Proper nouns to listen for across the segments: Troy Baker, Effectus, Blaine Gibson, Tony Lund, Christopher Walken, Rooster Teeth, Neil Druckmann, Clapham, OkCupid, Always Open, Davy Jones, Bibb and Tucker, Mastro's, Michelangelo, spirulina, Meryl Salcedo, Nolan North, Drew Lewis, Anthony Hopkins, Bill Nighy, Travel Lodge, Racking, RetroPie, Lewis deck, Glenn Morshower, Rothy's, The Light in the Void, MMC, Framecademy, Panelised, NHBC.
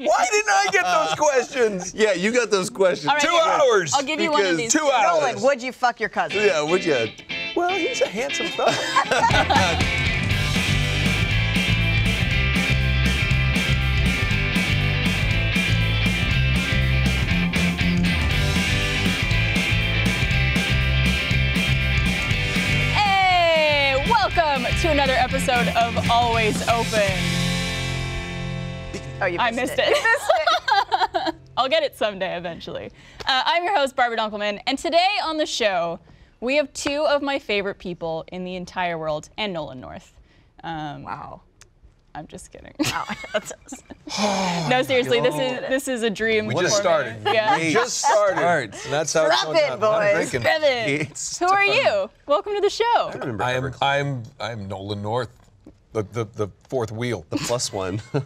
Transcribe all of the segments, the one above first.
Why didn't I get those questions? Yeah, you got those questions. Right, 2 hours. I'll give you one of these. 2 hours. Nolan, would you fuck your cousin? Yeah, would you? Well, he's a handsome fellow. Hey, welcome to another episode of Always Open. Oh, you missed I missed it. You missed it. I'll get it someday, eventually. I'm your host, Barbara Dunkelman, and today on the show, we have two of my favorite people in the entire world, and Nolan North. Wow. I'm just kidding. Wow. No, seriously, this is a dream. We just started. Yeah. We just started. That's how it's going on. Boys. Grab it. Who are you? Welcome to the show. I'm Nolan North. The fourth wheel. The plus one. I'm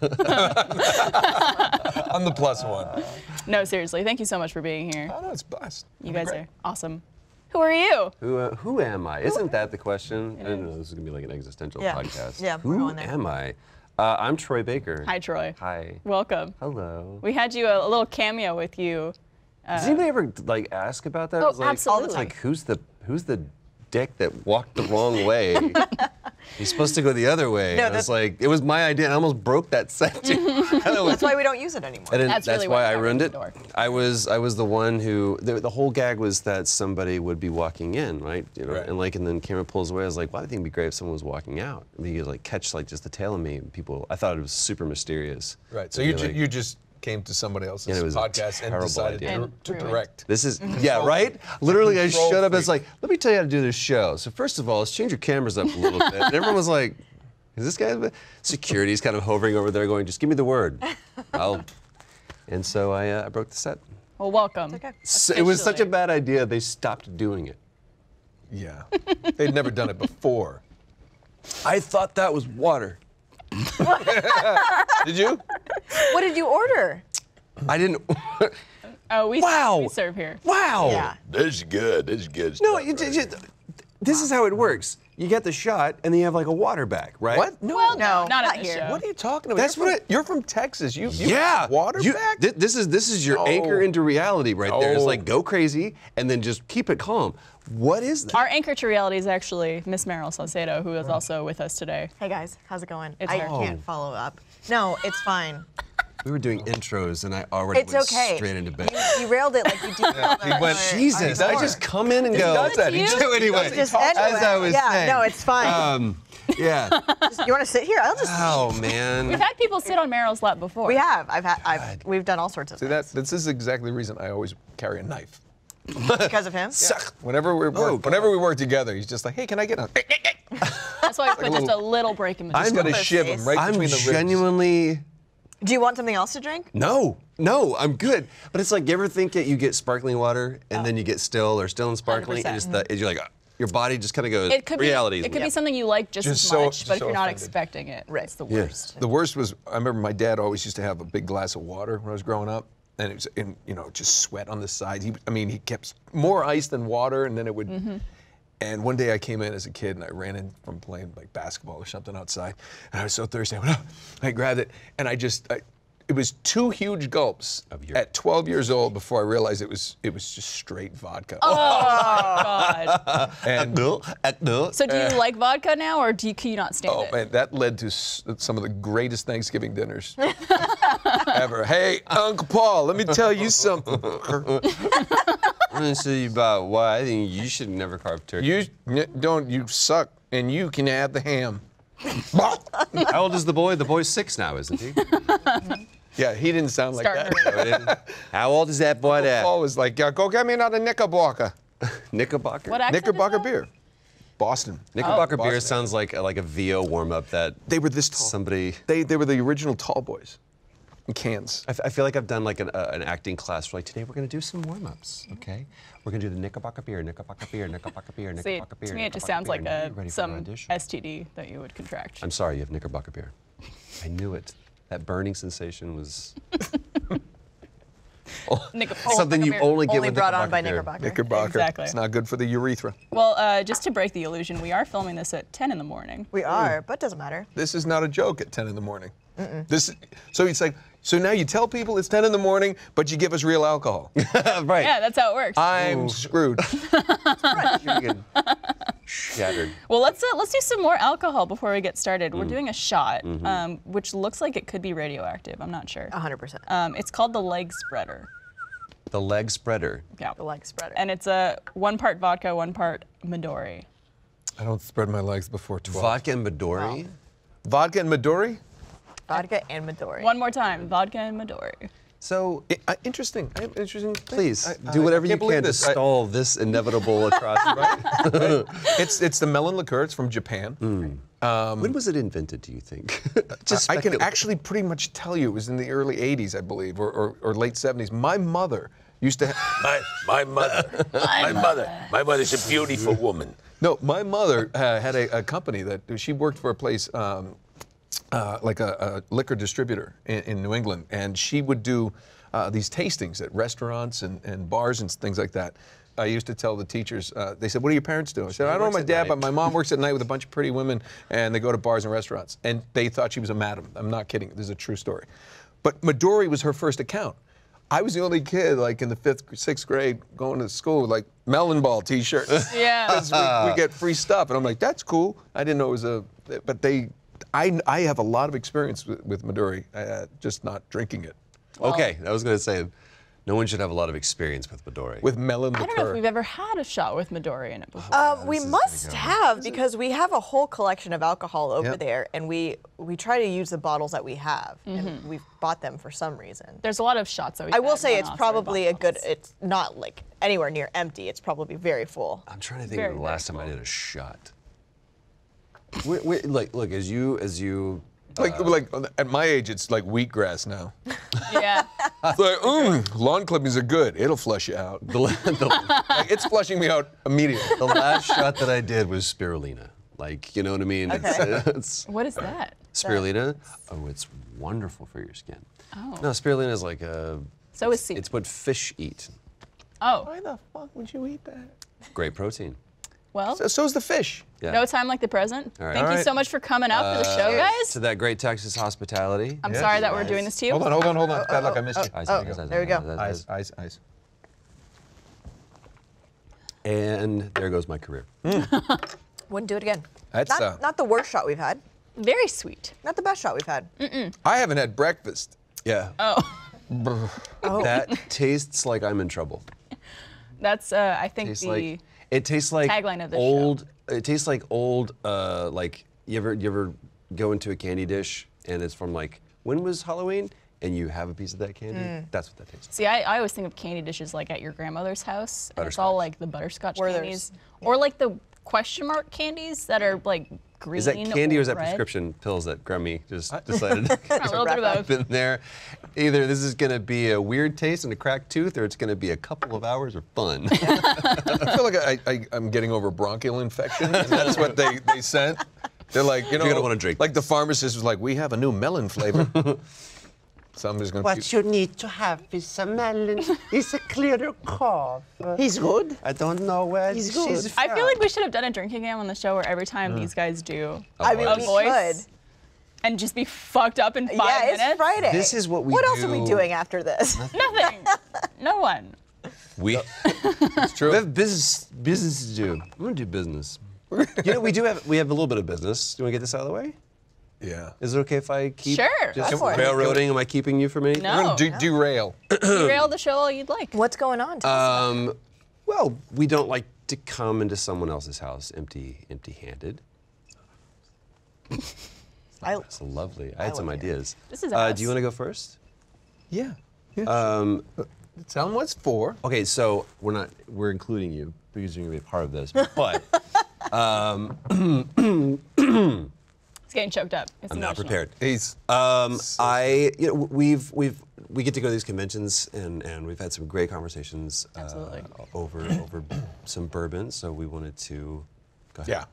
the plus one. No, seriously, thank you so much for being here. Oh, no, it's blessed. You guys are awesome. Who are you? Who am I? Isn't that the question? I don't know, this is going to be like an existential podcast. Yeah, who am I? I'm Troy Baker. Hi, Troy. Hi. Welcome. Hello. We had you a little cameo with you. Does anybody ever like ask about that? Oh, it's like, absolutely. It's like, who's the dick that walked the wrong way? He's supposed to go the other way. No, it's like, it was my idea. I almost broke that set. That's why we don't use it anymore. That's really why I ruined it. I was the one who, the whole gag was that somebody would be walking in, right? You know, right. And then camera pulls away. I was like, wow, I think it'd be great if someone was walking out. I mean, you like catch like just the tail of me. And people, I thought it was super mysterious. Right. So you just came to somebody else's podcast and decided to direct. This is, yeah, right? Literally, I showed up and it's like, let me tell you how to do this show. So first of all, let's change your cameras up a little bit. And everyone was like, is this guy? Security's kind of hovering over there going, just give me the word. And so I broke the set. Well, welcome. Okay. So it was such a bad idea, they stopped doing it. Yeah. They'd never done it before. I thought that was water. Did you? What did you order? I didn't. Oh, we serve here. Wow. Yeah. This is good. This is good stuff. No, this is how it works. You get the shot, and then you have like a water back, right? What? No, well, no, not here. Show. What are you talking about? That's you're from Texas. You have water back. This is your anchor into reality right there. It's like go crazy, and then just keep it calm. What is that? Our anchor to reality is actually Miss Meryl Salcedo, who is also with us today. Hey guys, how's it going? I can't follow up. No, it's fine. We were doing intros, and I already went straight into bed. You railed it like you do. Yeah. He went, Jesus, I just come in and go. Does that. He just, anyway, just anyway, as I was saying. Yeah, no, it's fine. Yeah. You want to sit here? I'll just. Oh man. We've had people sit on Meryl's lap before. We have. We've done all sorts of things. This is exactly the reason I always carry a knife. Because of him? Yeah. Whenever we work together, he's just like, hey, can I get a... That's why I put just a little break in between. I'm going to shiv him right between the ribs. I'm genuinely... Do you want something else to drink? No. No, I'm good. But it's like, you ever think that you get sparkling water, and then you get still, or still and sparkling, 100%. And it's you're like, your body just kind of goes, it could be something you like just as much, but if you're not expecting it, it's the worst. Yeah. The worst was, I remember my dad always used to have a big glass of water when I was growing up. And it was, just sweat on the side. He kept more ice than water, and then it would. And one day I came in as a kid, and I ran in from playing like basketball or something outside, and I was so thirsty. I went up, I grabbed it, and it was two huge gulps at 12 years old before I realized it was just straight vodka. Oh God! So do you like vodka now, or can you not stand it? Oh man, that led to some of the greatest Thanksgiving dinners ever. Hey, Uncle Paul, let me tell you something. I'm gonna say about why I think you should never carve turkey. You suck, and you can add the ham. How old is the boy? The boy's 6 now, isn't he? Yeah, he didn't sound like that. How old is that boy now? Paul was like, go get me another Knickerbocker. Knickerbocker? What Knickerbocker beer. Boston. Knickerbocker beer sounds like a VO warm-up that they were this tall. Somebody... They were the original tall boys. In cans. I feel like I've done like an acting class where like, today we're going to do some warm-ups, okay? We're going to do the Knickerbocker beer, Knickerbocker beer, Knickerbocker beer, Knickerbocker beer. To me, it just sounds like some STD that you would contract. I'm sorry, you have Knickerbocker beer. I knew it. That burning sensation was... Something you only get brought on by Knickerbocker. Exactly. It's not good for the urethra. Well, just to break the illusion, we are filming this at 10 in the morning. We are, but it doesn't matter. This is not a joke at 10 in the morning. This, so it's like, so now you tell people it's 10 in the morning, but you give us real alcohol. Right. Yeah, that's how it works. I'm screwed. Shattered. Well, let's do some more alcohol before we get started. We're doing a shot, which looks like it could be radioactive. I'm not sure. 100%. It's called the leg spreader. The leg spreader. Yeah. The leg spreader. And it's a 1 part vodka, 1 part Midori. I don't spread my legs before 12. Vodka and Midori? Wow. Vodka and Midori? Vodka and Midori. One more time, vodka and Midori. So interesting. Interesting. Thing. Please do whatever you can to stall this inevitable atrocity. Right? It's the melon liqueur. It's from Japan. When was it invented? Do you think? I can actually pretty much tell you. It was in the early '80s, I believe, or late '70s. My mother used to. My mother's a beautiful woman. No, my mother had a company that she worked for a place. Like a liquor distributor in New England, and she would do these tastings at restaurants and bars and things like that. I used to tell the teachers, they said, what do your parents do? I said, I don't know my dad, but my mom works at night with a bunch of pretty women, and they go to bars and restaurants. And they thought she was a madam. I'm not kidding. This is a true story. But Midori was her first account. I was the only kid, like in the 5th, 6th grade, going to school with like melon ball T-shirts. Yeah. Because we get free stuff, and I'm like, that's cool. I didn't know it was a, but they, I have a lot of experience with Midori, just not drinking it. Well, okay, I was going to say, no one should have a lot of experience with Midori. With melon liqueur. I don't know if we've ever had a shot with Midori in it before. We must have, because we have a whole collection of alcohol over there, and we try to use the bottles that we have, and we've bought them for some reason. There's a lot of shots that we. I will say it's probably a good. It's not like anywhere near empty. It's probably very full. I'm trying to think of the last time I did a shot. Look, as you like at my age, it's like wheatgrass now. Yeah. It's like, lawn clippings are good. It'll flush you out. Like, it's flushing me out immediately. The last shot that I did was spirulina. Like, you know what I mean? Okay. It's, what is that? Spirulina. Oh, it's wonderful for your skin. Oh. No, spirulina is like a. So is seafood. It's what fish eat. Oh. Why the fuck would you eat that? Great protein. Well, so's the fish. Yeah. No time like the present. Right. Thank you so much for coming out for the show, guys. To that great Texas hospitality. I'm sorry that we're doing this to you. Hold on. Bad luck, I missed you. There we go. Ice. And there goes my career. Wouldn't do it again. That's not the worst shot we've had. Very sweet. Not the best shot we've had. I haven't had breakfast. Yeah. Oh. That tastes like I'm in trouble. That's I think tastes the. Like it tastes like tagline of the old. Show. It tastes like old. Like you ever go into a candy dish and it's from like when was Halloween and you have a piece of that candy. That's what that tastes like. See, I always think of candy dishes like at your grandmother's house. And it's all like the butterscotch candies or like the question mark candies that are like green. Is that candy or is that red? Prescription pills that Grummy just decided to wrap in there? Either this is gonna be a weird taste and a cracked tooth, or it's gonna be a couple of hours of fun. I feel like I'm getting over bronchial infection, and that's what they sent. They're like, you know, you're gonna want to drink. Like the pharmacist was like, we have a new melon flavor. So I'm just gonna what you need to have is a melon. It's a clearer cough. He's good. I don't know where he's good. I feel like we should have done a drinking game on the show where every time these guys do a voice and just be fucked up in 5 minutes. Yeah, it's Friday. This is what we do. What else are we doing after this? Nothing. No one. We. It's true. We have business to do. I'm gonna do business. You know, we have a little bit of business. Do you want to get this out of the way? Yeah. Is it okay if I keep just railroading? Am I keeping you from anything? No. Derail. Derail the show all you'd like. What's going on? Well, we don't like to come into someone else's house empty-handed. That's lovely. I had some ideas. This is do you want to go first? Yeah. Tell them what's for. Okay, so we're including you because you're gonna be a part of this, but. It's getting choked up. It's I'm emotional. Not prepared. He's we get to go to these conventions and we've had some great conversations over some bourbon. So we wanted to go ahead.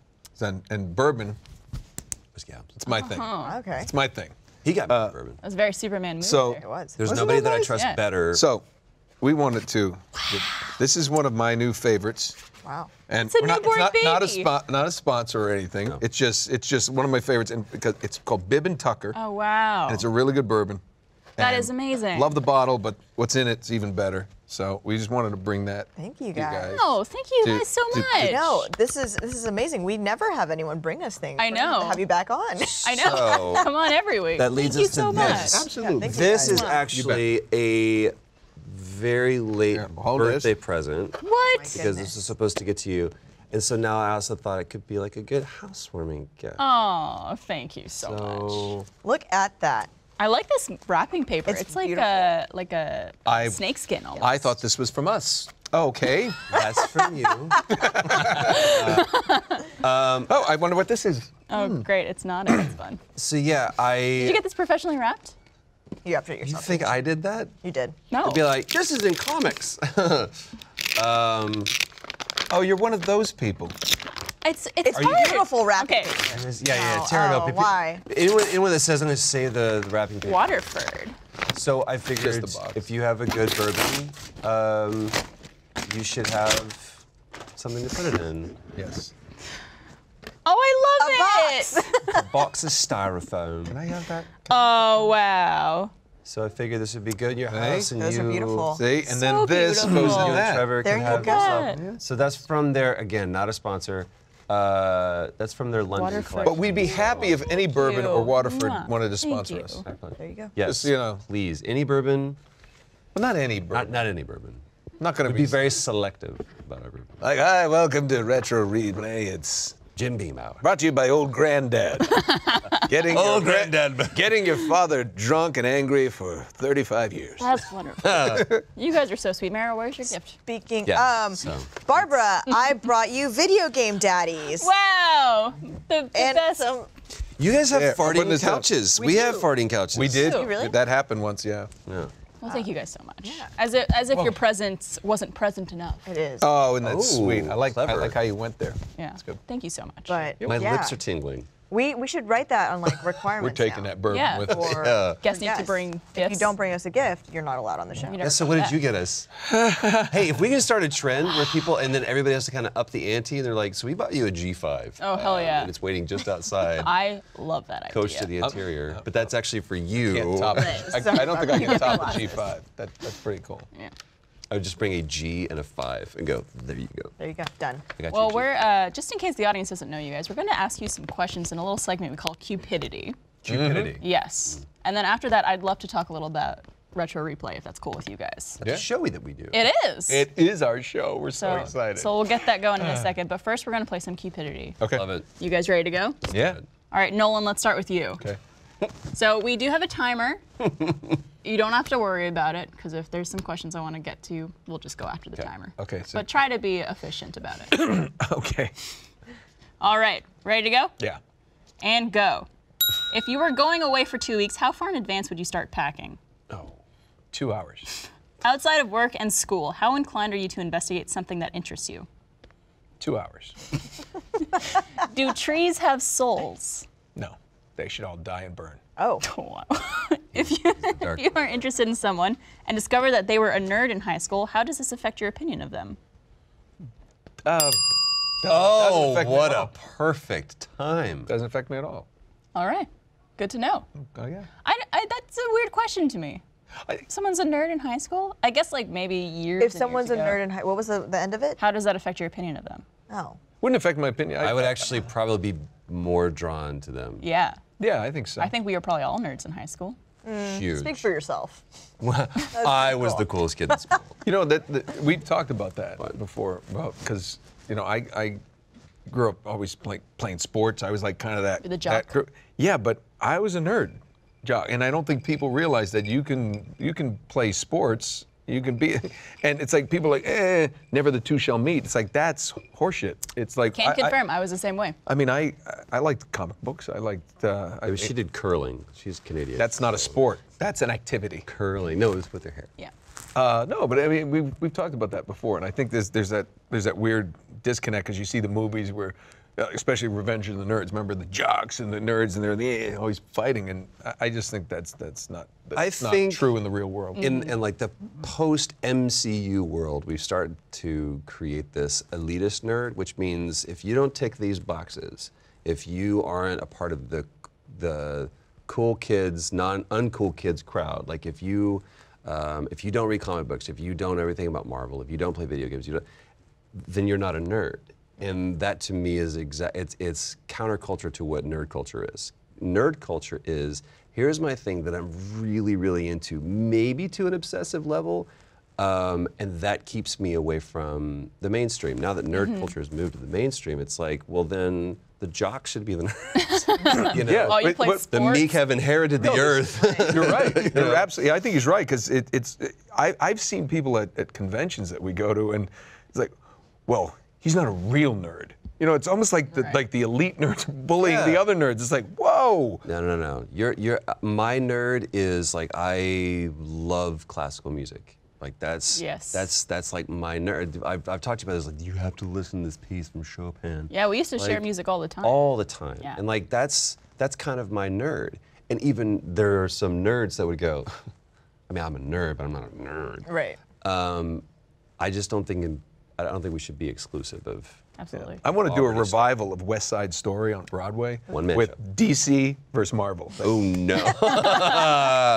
Yeah, and bourbon. It's my thing. Okay. It's my thing. He got me bourbon. That was a very Superman movie. So there. It was. There's nobody that I trust better. So We want it too. Wow. This is one of my new favorites. Wow. And it's a newborn baby. Not a sponsor or anything. No. It's just one of my favorites, and because it's called Bibb and Tucker. Oh wow. And it's a really good bourbon. That is amazing. Love the bottle, but what's in it's even better. So we just wanted to bring that. Thank you guys. Oh, thank you guys so much. No, this is amazing. We never have anyone bring us things. I know. Have you back on? I know. So, come on every week. That leads us to this. Absolutely. This is actually a very late birthday present. What? Because this is supposed to get to you. And so now I also thought it could be like a good housewarming gift. Oh, thank you so much. Look at that. I like this wrapping paper. It's like a snakeskin almost. I thought this was from us. Oh, okay. That's from you. Oh, I wonder what this is. Oh, great. It's not it. It's fun. So, yeah, Did you get this professionally wrapped? You wrapped it yourself. You think I did that? You did. No. I'd be like, this is in comics. Oh, you're one of those people. It's beautiful wrapping paper. Yeah, tear it up. Why? Anyone that says I'm going to save the wrapping paper. Waterford. So I figured if you have a good bourbon, you should have something to put it in. Yes. Oh, I love it! A box of styrofoam. Can I have that? Oh, wow. So I figured this would be good in your house, and those are beautiful. See, and then this goes in that. Trevor can have yourself. So that's from their, again, not a sponsor. That's from their London collection. But we'd be happy if any bourbon or Waterford wanted to sponsor us. There you go. Yes, you know, please, any bourbon. But not any bourbon. Not any bourbon. Not going to be very selective about our bourbon. Like, hi, welcome to Retro Replay. It's Jim Beam Hour. Brought to you by Old Granddad. Getting your father drunk and angry for 35 years. That's wonderful. You guys are so sweet. Meryl, where's your gift? Speaking Barbara, I brought you video game daddies. Wow. The best. You guys have farting couches. We have farting couches. We did. Really? That happened once, yeah. Well, thank you guys so much. Yeah. As if your presence wasn't present enough. It is. Oh, and that's sweet. I like how you went there. Yeah. That's good. Thank you so much. But my lips are tingling. We should write that on like requirements. We're taking that bourbon with us. Guests need to bring gifts. If you don't bring us a gift, you're not allowed on the show. So what did you get us? Hey, if we can start a trend where people and then everybody has to kind of up the ante, and they're like, so we bought you a G5. Oh hell yeah! And it's waiting just outside. I love that idea. Coach to the interior, but that's actually for you. Can't top it. I don't think I can top the G5. That's pretty cool. Yeah. I would just bring a G and a 5 and go, there you go. There you go, done. Well, we're, just in case the audience doesn't know you guys, we're going to ask you some questions in a little segment we call Cupidity. Cupidity? Yes. And then after that, I'd love to talk a little about Retro Replay, if that's cool with you guys. That's showy that we do. It is. It is our show. We're so excited. So we'll get that going in a second, but first we're going to play some Cupidity. Okay. Love it. You guys ready to go? Yeah. All right, Nolan, let's start with you. Okay. So we do have a timer. You don't have to worry about it, because if there's some questions I want to get to, we'll just go after the timer. Okay. So. But try to be efficient about it. Okay. All right. Ready to go? Yeah. And go. If you were going away for 2 weeks, how far in advance would you start packing? Oh, 2 hours. Outside of work and school, how inclined are you to investigate something that interests you? 2 hours. Do trees have souls? No. They should all die and burn. Oh. If you are interested in someone and discover that they were a nerd in high school, how does this affect your opinion of them? Doesn't affect what a perfect time. Doesn't affect me at all. All right. Good to know. Oh, yeah. That's a weird question to me. Someone's a nerd in high school? I guess like maybe years ago. If someone's a nerd in high school, what was the end of it? How does that affect your opinion of them? Oh. Wouldn't affect my opinion. I would actually probably be more drawn to them. Yeah. Yeah, I think so. I think we were probably all nerds in high school. Huge. Speak for yourself. I was the coolest kid in school. You know, we've talked about that before, because you know, I grew up always playing sports. I was like kind of that group. Yeah, but I was a nerd, and I don't think people realize that you can play sports. You can be, and it's like people are like, never the two shall meet. It's like, that's horseshit. It's like, can't confirm. I was the same way. I mean, I liked comic books. I liked. She did curling. She's Canadian. That's not a sport. That's an activity. Curling. No, it was with her hair. Yeah. No, but I mean, we've talked about that before, and I think there's that weird disconnect because you see the movies where especially Revenge of the Nerds. Remember the jocks and the nerds, and they're always fighting. And I just think that's not true in the real world. In like the post-MCU world, we've started to create this elitist nerd, which means if you don't tick these boxes, if you aren't a part of the cool kids, non-uncool kids crowd, like if you don't read comic books, if you don't know everything about Marvel, if you don't play video games, then you're not a nerd. And that to me is it's counterculture to what nerd culture is. Nerd culture is, here's my thing that I'm really, really into, maybe to an obsessive level, and that keeps me away from the mainstream. Now that nerd culture has moved to the mainstream, it's like, well then, the jock should be the nerds. You know? Yeah, oh, the meek have inherited the earth. You're right. You're absolutely. I think he's right, because I've seen people at conventions that we go to, and it's like, well, he's not a real nerd. You know, it's almost like the elite nerds bullying the other nerds. It's like, whoa. No, no, no. My nerd is like, I love classical music. Like that's like my nerd. I've talked to you about this. Like, you have to listen to this piece from Chopin. Yeah, we used to share music all the time. All the time. Yeah. And like that's kind of my nerd. And even there are some nerds that would go, I mean, I'm a nerd, but I'm not a nerd. Right. I just don't think we should be exclusive of. Absolutely. Yeah. I want to do a revival of West Side Story on Broadway with DC versus Marvel. Oh no!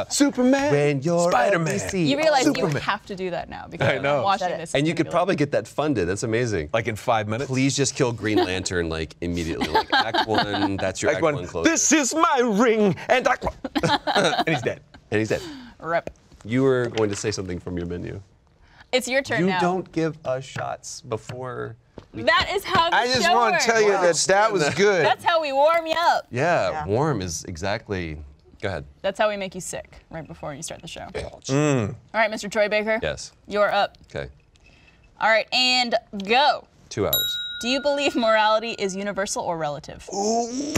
Superman, Spider-Man. You realize you have to do that now because I'm watching this. And you could probably get that funded. That's amazing. Like in 5 minutes. Please just kill Green Lantern like immediately. Like Act One. That's your Act One closure. This is my ring, and Act One. And he's dead. And he's dead. Rip. You were going to say something from your menu. It's your turn now. You don't give us shots before. That is how I just want to tell you that was good. That's how we warm you up. Yeah, warm is exactly. Go ahead. That's how we make you sick right before you start the show. All right, Mr. Troy Baker. Yes. You're up. Okay. All right, and go. 2 hours. Do you believe morality is universal or relative? Ooh,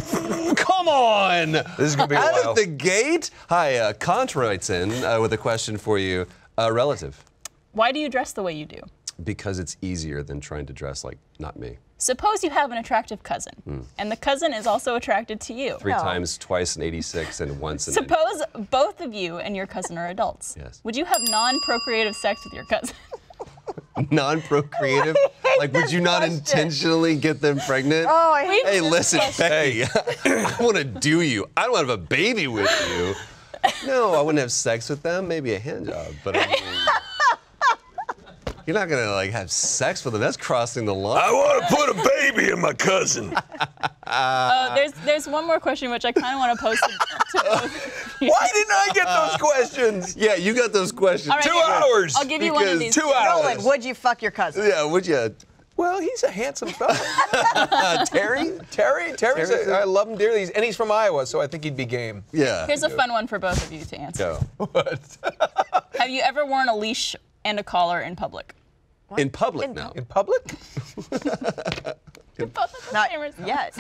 come on! This is gonna be a while. Out of the gate? Hi, Kant writes in with a question for you. Relative. Why do you dress the way you do? Because it's easier than trying to dress like not me. Suppose you have an attractive cousin, and the cousin is also attracted to you. Three times, twice in 86, and once in. Suppose both of you and your cousin are adults. Yes. Would you have non-procreative sex with your cousin? Non-procreative? Like, would you not intentionally get them pregnant? Oh, I hate this question. Hey, I want to do you. I don't want to have a baby with you. No, I wouldn't have sex with them. Maybe a hand job, but. I mean, you're not gonna like have sex with him. That's crossing the line. I want to put a baby in my cousin. There's one more question which I kind of want to pose to. Why didn't I get those questions? Yeah, you got those questions. Right, 2 hours. I'll give you one of these. 2 hours. Nolan, would you fuck your cousin? Yeah, would you? Well, he's a handsome fellow. Terry's. I love him dearly, and he's from Iowa, so I think he'd be game. Yeah. Here's a fun one for both of you to answer. Go. What? Have you ever worn a leash and a collar in public? What? In public now. In public? Not yet.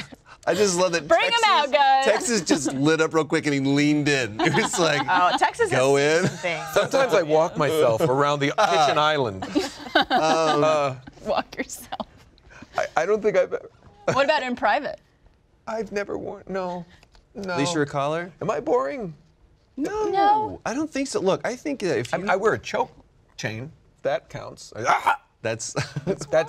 I just love that. Bring him out, guys. Texas just lit up real quick and he leaned in. It was like, oh, Texas go in. Sometimes I walk myself around the kitchen island. Walk yourself. I don't think I've ever. What about in private? I've never worn. No. No. At least you're a collar? Am I boring? No. No. I don't think so. Look, I think that if you. I wear a choke chain, that counts. That's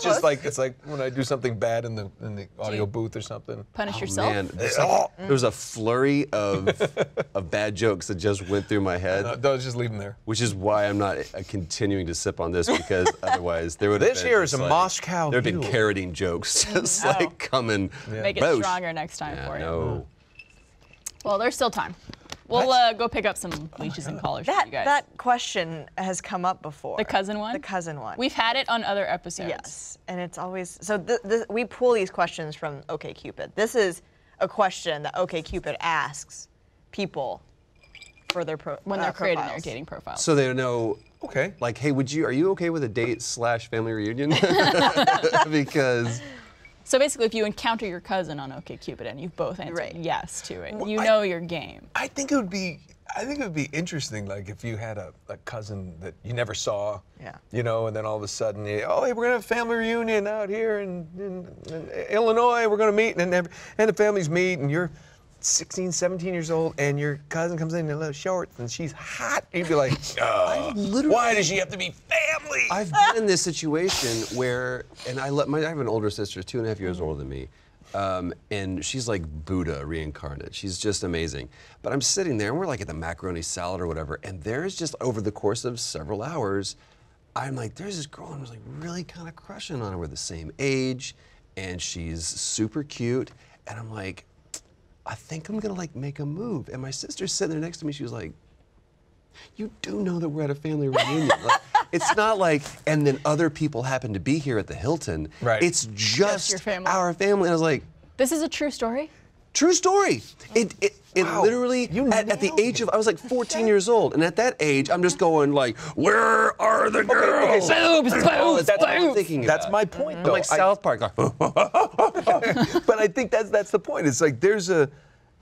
just like, it's like when I do something bad in the audio booth or something. Punish yourself. Man, there was a flurry of bad jokes that just went through my head. No, just leave them there. Which is why I'm not continuing to sip on this, because otherwise there would have been. This here is a like, Moscow. There have been carroting jokes just like coming. Yeah. Make it stronger next time for you. No. Well, there's still time. We'll go pick up some leashes and collars for you guys. That question has come up before. The cousin one? The cousin one. We've had it on other episodes. Yes, and it's always, so we pull these questions from OkCupid. This is a question that OkCupid asks people for their when they're creating their dating profiles. So they know, okay, like, hey, are you okay with a date / family reunion? Because. So basically, if you encounter your cousin on OkCupid and you've both answered yes to it, you know your game. I think it would be, I think it would be interesting, like, if you had a cousin that you never saw, yeah, you know, and then all of a sudden, you, oh, hey, we're going to have a family reunion out here in Illinois, we're going to meet, and the families meet, and you're 16, 17 years old, and your cousin comes in a little shorts, and she's hot, and you'd be like, why does she have to be family? I've been in this situation where, and I have an older sister, 2.5 years older than me, and she's like Buddha reincarnate. She's just amazing. But I'm sitting there, and we're like at the macaroni salad or whatever, and there's just, over the course of several hours, I'm like, there's this girl, and I was like really kind of crushing on her. We're the same age, and she's super cute, and I'm like, I think I'm gonna like make a move. And my sister's sitting there next to me, she was like, you do know that we're at a family reunion. Like, it's not like, and then other people happen to be here at the Hilton. Right. It's just family. Our family. And I was like, this is a true story? True story. It wow. Literally, at the age of, I was like 14 years old, and at that age, I'm just going like, where are the girls? Boobs, boobs, boobs. That's my point, though. I'm like South Park. But I think that's the point. It's like there's a,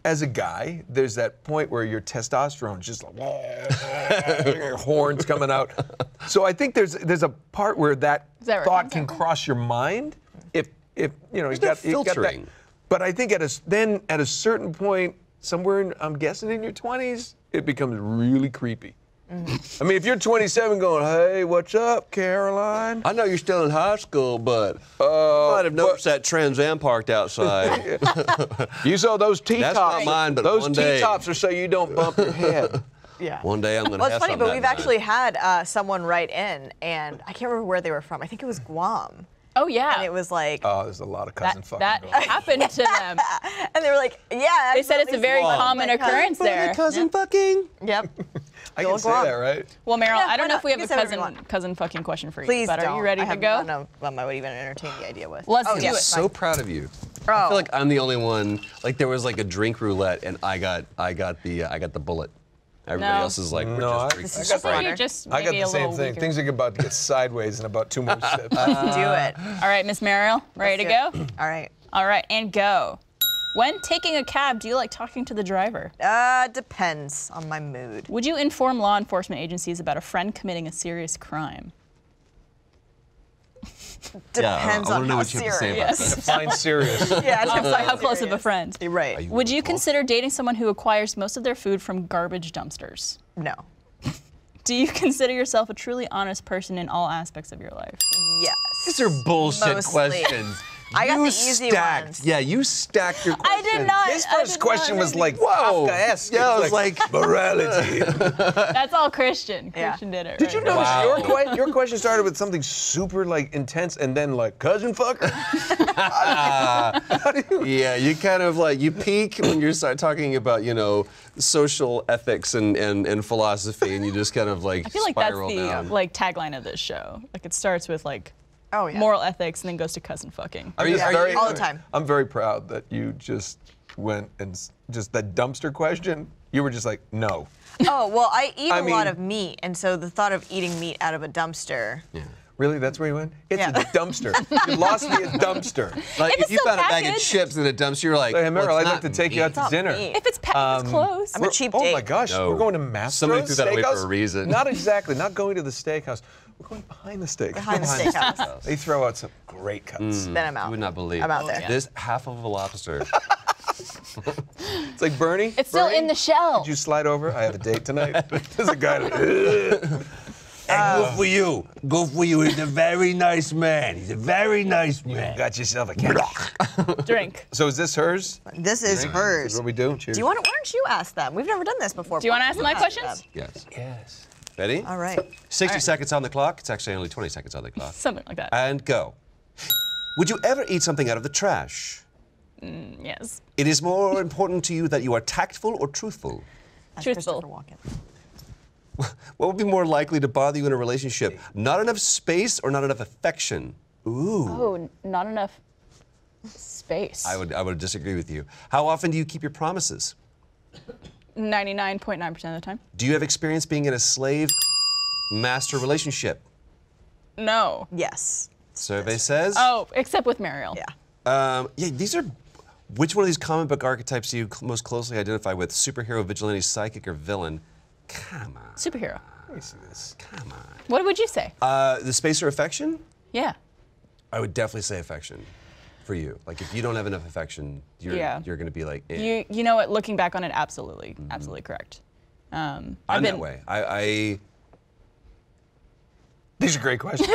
as a guy, there's that point where your testosterone is just like, your horns coming out. So I think there's a part where that thought can cross your mind if you know, you've got that. But I think at a certain point, somewhere in, I'm guessing in your 20s, it becomes really creepy. Mm-hmm. I mean, if you're 27 going, hey, what's up, Caroline? I know you're still in high school, but I might have noticed that Trans Am parked outside. You saw those T-tops. That's not mine, but those T-tops are so you don't bump your head. Yeah. One day I'm going to have something. Well, it's funny, but we've actually had someone write in, and I can't remember where they were from. I think it was Guam. Oh, yeah. And it was like... oh, there's a lot of cousin fucking. That happened to them. And they were like, yeah. They said it's a very common occurrence there. Cousin fucking? Yep. I can say that, right? Well, Meryl, I don't know if we have a cousin fucking question for you. Please don't. Are you ready to go? I don't know if I would even entertain the idea with. Let's do it. I'm so proud of you. I feel like I'm the only one. Like, there was like a drink roulette, and I got the bullet. Everybody else is like, I got the same thing. Weaker. Things are about to get sideways in about 2 more steps. Do it. All right, Miss Meryl, ready to go? All right. All right, and go. When taking a cab, do you like talking to the driver? Depends on my mood. Would you inform law enforcement agencies about a friend committing a serious crime? Depends on how serious. Define serious. Yeah, how close of a friend. You're right. Would you consider dating someone who acquires most of their food from garbage dumpsters? No. Do you consider yourself a truly honest person in all aspects of your life? Yes. These are bullshit questions. I got the easy ones. Yeah, you stacked your questions. I did not. This first question was like, whoa. Yeah, it was like morality. That's all Christian. Christian did it. Did you notice your question started with something super like intense and then like cousin fucker? Yeah, you kind of like, you peak when you start talking about, you know, social ethics and philosophy, and you just kind of like spiral down. I feel like that's the like tagline of this show. Like it starts with like, oh, yeah, moral ethics, and then goes to cousin fucking. I mean, all the time. I'm very proud that you just went and just that dumpster question, you were just like, no. Oh, well, I eat a lot of meat, and so the thought of eating meat out of a dumpster. Yeah. Really? That's where you went? It's a dumpster. You lost me a dumpster. Like, if you found a bag of chips in a dumpster, you're like, hey, Meryl, I'd like to take you out to dinner. If it's packaged, it's close. I'm a cheap date. Oh, my gosh. No. We're going to Mastro's. Somebody threw that away for a reason. Not exactly. Not going to the steakhouse. We're going behind the steakhouse. Behind the steakhouse. They throw out some great cuts. Then I'm out. You would not believe. I'm out there. This half of a lobster. It's like, Bernie. It's still in the shell. Could you slide over? I have a date tonight. There's a guy that... And good for you. Good for you. He's a very nice man. He's a very nice man. You got yourself a cat. Drink. So is this hers? This is hers. This is what we do. Cheers. Do you want to, why don't you ask them? We've never done this before. Do you want to ask my questions? Yes. Yes. Ready? All right. 60 seconds on the clock. It's actually only 20 seconds on the clock. Something like that. And go. Would you ever eat something out of the trash? Yes. It is more important to you that you are tactful or truthful? Truthful. What would be more likely to bother you in a relationship? Not enough space or not enough affection? Ooh. Oh, not enough space. I would disagree with you. How often do you keep your promises? 99.9% of the time. Do you have experience being in a slave-master relationship? No. Yes. Survey says? Oh, except with Meryl. Yeah. Yeah, these are... Which one of these comic book archetypes do you most closely identify with? Superhero, vigilante, psychic, or villain? Come on. Superhero. Let me see this. Come on. What would you say? The spacer affection? Yeah. I would definitely say affection for you. Like, if you don't have enough affection, you're going to be like, eh. You know what? Looking back on it, absolutely. Mm-hmm. Absolutely correct. I'm that way. These are great questions.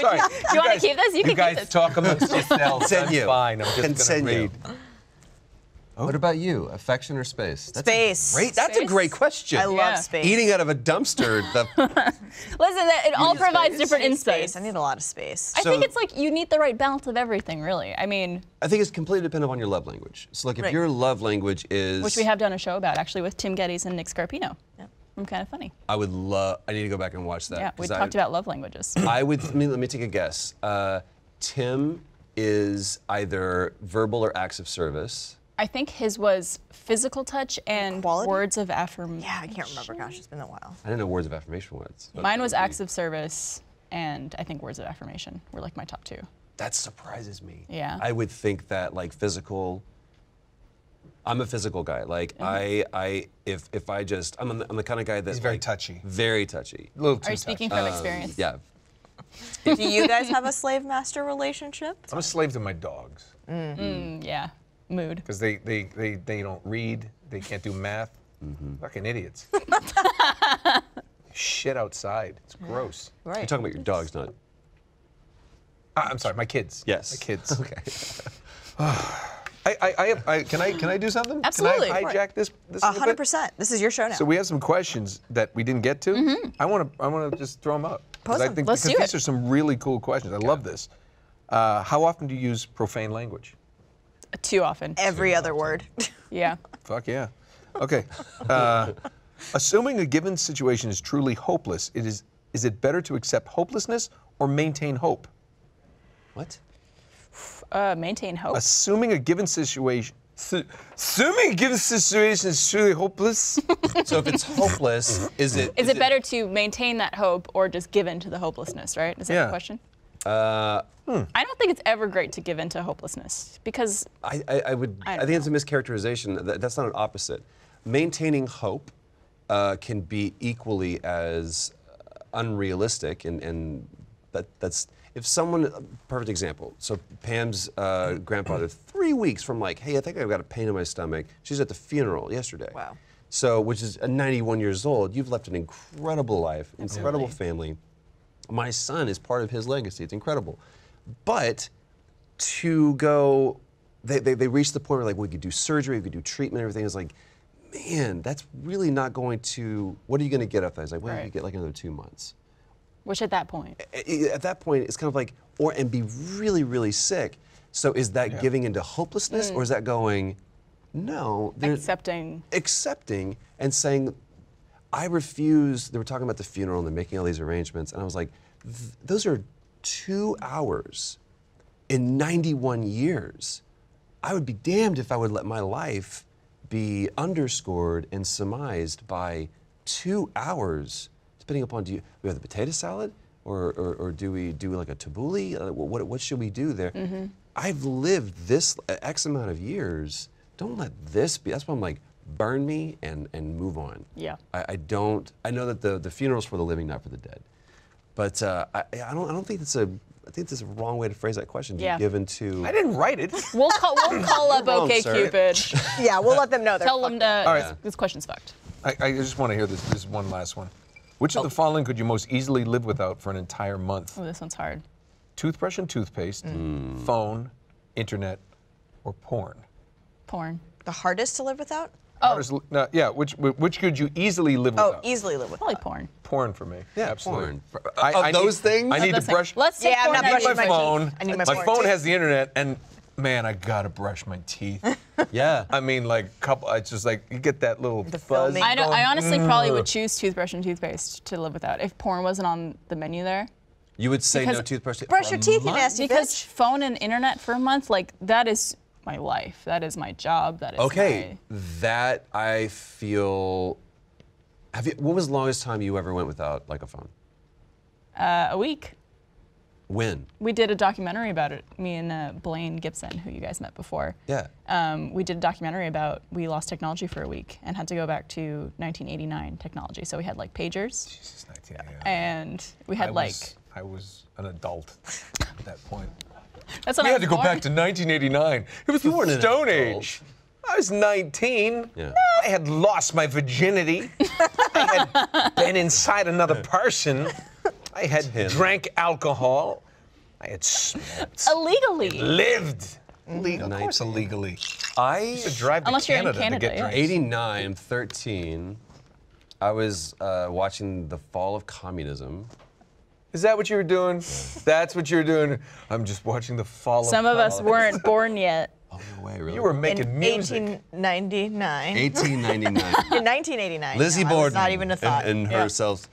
Sorry. Do you want to keep this? You can keep this. Talk amongst yourselves. I'm fine. I'm just going to read. Oh. What about you? Affection or space? That's a great question. I love space. Eating out of a dumpster. Listen, it all provides different insights. I need a lot of space. I think it's like you need the right balance of everything, really. I mean, I think it's completely dependent on your love language. So, like, if your love language is, which we have done a show about actually with Tim Gettys and Nick Scarpino. Yep. I'm kind of funny. I need to go back and watch that. Yeah, we talked about love languages. Let me take a guess. Tim is either verbal or acts of service. I think his was physical touch and words of affirmation. Yeah, I can't remember. Gosh, it's been a while. I didn't know words of affirmation was. Mine was acts of service, and I think words of affirmation were like my top two. That surprises me. Yeah. I would think that like physical. I'm a physical guy. Like I'm the kind of guy that he's very touchy. Very touchy. Are you speaking from experience? Yeah. Do you guys have a slave master relationship? I'm a slave to my dogs. Mm. Mm, yeah. Mood. Because they don't read, they can't do math. Mm-hmm. Fucking idiots. Shit outside. It's gross. Right. You're talking about your dogs, not. I'm sorry, my kids. Yes. My kids. Okay. Can I do something? Absolutely. Can I hijack this? 100%. This is your show now. So we have some questions that we didn't get to. Mm-hmm. I want to just throw them up. Let's do it. These are some really cool questions. I love this. How often do you use profane language? Too often. Every other word. Yeah. Fuck yeah. Okay. Assuming a given situation is truly hopeless, is it better to accept hopelessness or maintain hope? What? Maintain hope. Assuming a given situation. Assuming a given situation is truly hopeless. So if it's hopeless, is it better to maintain that hope or just give in to the hopelessness? Right? Is that the question? I don't think it's ever great to give in to hopelessness because I think it's a mischaracterization. That's not an opposite. Maintaining hope can be equally as unrealistic, and that's if someone. Perfect example. So Pam's grandfather, 3 weeks from like, hey, I think I've got a pain in my stomach. She's at the funeral yesterday. Wow. So, which is 91 years old. You've left an incredible life, incredible family. My son is part of his legacy. It's incredible. But to go, they reached the point where like, we could do surgery, we could do treatment, everything. It's like, man, that's really not going to, what are you going to get out of that? It's like, well, you get like another 2 months. Which at that point? At that point, it's kind of like, and be really, really sick. So is that giving into hopelessness or is that going, no. Accepting. Accepting and saying, I refuse. They were talking about the funeral and they're making all these arrangements, and I was like, those are 2 hours in 91 years. I would be damned if I would let my life be underscored and surmised by 2 hours, depending upon do we have the potato salad or do we do like a tabbouleh? What should we do there? Mm-hmm. I've lived this X amount of years. Don't let this be. That's why I'm like, burn me and move on. Yeah. I know that the funeral's for the living, not for the dead. But I don't think that's I think that's a wrong way to phrase that question. Yeah. Given to. I didn't write it. We'll call up OkCupid. Yeah, we'll let them know. Tell them that this question's fucked. I just want to hear this one last one. Which of the following could you most easily live without for an entire month? Oh, this one's hard. Toothbrush and toothpaste, phone, internet, or porn? Porn. The hardest to live without? Oh. No, yeah, which could you easily live without? Oh, easily live without. Probably porn. Porn for me. Yeah, absolutely. Porn. I need those things? I need to brush. Let's take porn. I need my phone. I need my phone. My phone has the internet, and man, I gotta brush my teeth. Yeah. I mean, like, it's just like, you get that little fuzz. I honestly probably would choose toothbrush and toothpaste to live without if porn wasn't on the menu there. You would say because no toothbrush. Brush your teeth, you nasty bitch. Because phone and internet for a month, like, that is my life. That is my job. That is that I feel. What was the longest time you ever went without like a phone? A week. When? We did a documentary about it, me and Blaine Gibson, who you guys met before. Yeah. We did a documentary about, we lost technology for a week and had to go back to 1989 technology. So we had like pagers. Jesus, 1989. And we had I was an adult at that point. That's when we had to go back to 1989. It was the Stone Age. I was 19. Yeah. No, I had lost my virginity. I had been inside another person. I had drank alcohol. I had smoked. Illegally. Lived. Legally. Of course, illegally. I drive to Canada to get drunk. 89, 13. I was watching The Fall of Communism. Is that what you were doing? Yeah. That's what you were doing. I'm just watching The Fall of Communism. Some of us weren't born yet. Oh, no way, really? You were making music. 1899. 1899. In 1989. Lizzie Borden. Not even a thought. And herself.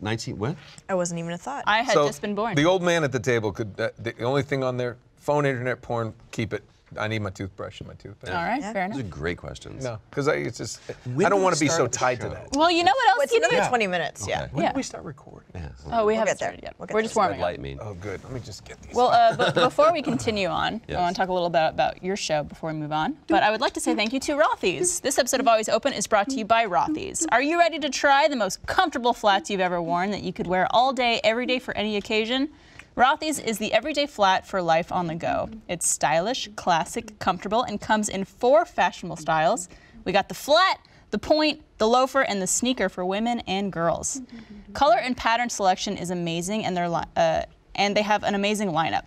19 what? I wasn't even a thought. I had just been born. The old man at the table could. The only thing on there, phone, internet, porn. Keep it. I need my toothbrush and my toothpaste. All right, fair enough. Those are great questions. No, because it's just I don't want to be so tied to that. Well, you know what else? It's another 20 minutes. Okay. Yeah. When do we start recording? Yeah. Oh, we haven't started yet. We're just warming up. Oh, good. Let me just get these. Well, but before we continue on, I want to talk a little bit about your show before we move on. But I would like to say thank you to Rothy's. This episode of Always Open is brought to you by Rothy's. Are you ready to try the most comfortable flats you've ever worn that you could wear all day, every day, for any occasion? Rothy's is the everyday flat for life on the go. It's stylish, classic, comfortable, and comes in 4 fashionable styles. We got the flat, the point, the loafer, and the sneaker for women and girls. Color and pattern selection is amazing, and they have an amazing lineup.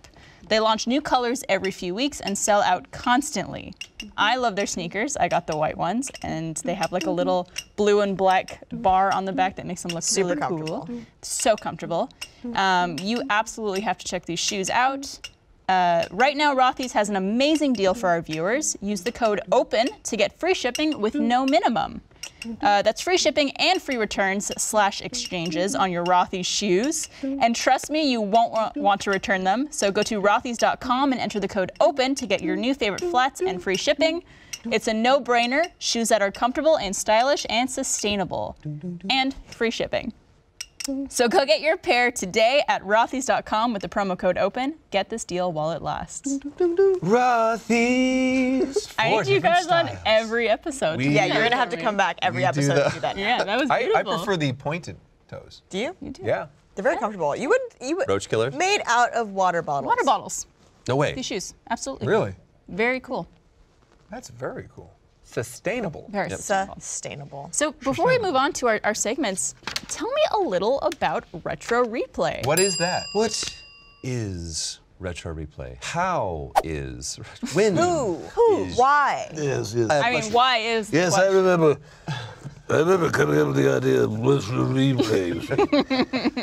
They launch new colors every few weeks and sell out constantly. I love their sneakers. I got the white ones, and they have like a little blue and black bar on the back that makes them look super cool. So comfortable. You absolutely have to check these shoes out. Right now, Rothy's has an amazing deal for our viewers. Use the code OPEN to get free shipping with no minimum. That's free shipping and free returns/exchanges on your Rothy's shoes. And trust me, you won't want to return them. So go to rothys.com and enter the code OPEN to get your new favorite flats and free shipping. It's a no-brainer. Shoes that are comfortable and stylish and sustainable. And free shipping. So go get your pair today at rothys.com with the promo code OPEN. Get this deal while it lasts. Rothy's. I need you guys on every episode. Yeah, you're going to have to come back every episode to do that. Yeah, that was beautiful. I prefer the pointed toes. Do you? You do. Yeah. They're very comfortable. You would Roach killer? Made out of water bottles. Water bottles. No way. These shoes. Absolutely. Really? Very cool. That's very cool. Sustainable. Very sustainable. So before we move on to our segments, tell me a little about Retro Replay. What is that? What is Retro Replay? How is? When? Who? Is, why? Yes. I mean, why is? Yes, I remember. I remember coming up with the idea of Retro Replay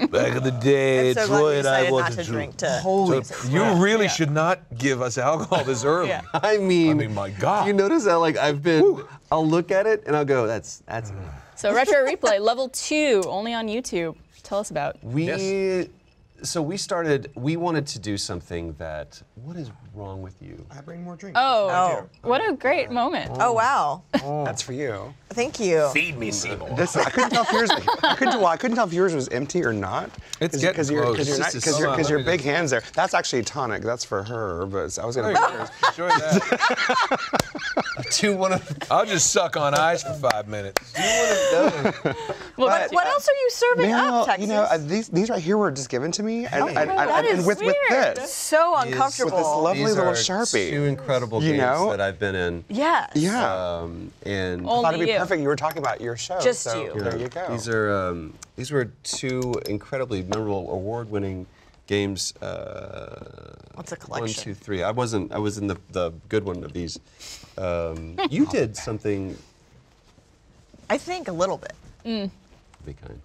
back in the day. So Troy and I wanted to holy so you really should not give us alcohol this early. Yeah. I mean, my God. You notice that, like, I've been. Woo. I'll look at it and I'll go, that's. So Retro Replay level 2, only on YouTube. Tell us about. So we started. We wanted to do something that. What is wrong with you? I bring more drinks. Oh, what a great moment! Oh wow, that's for you. Thank you. Feed me, Seymour. I couldn't tell if yours. I couldn't tell if yours was empty or not. It's because your big hands there. That's actually tonic. That's for her. But I was gonna make yours. Enjoy that. I'll just suck on ice for 5 minutes. Do one of those. What else are you serving up, Texas? You know, these right here were just given to me, and with this, so uncomfortable. With this lovely little Sharpie. Two incredible games that I've been in. Yeah. Yeah. And I thought it'd be perfect. You were talking about your show. Just so you. There you go. These were two incredibly memorable, award-winning games. What's a collection? 1, 2, 3. I was in the good one of these. You did something. I think a little bit. Be kind.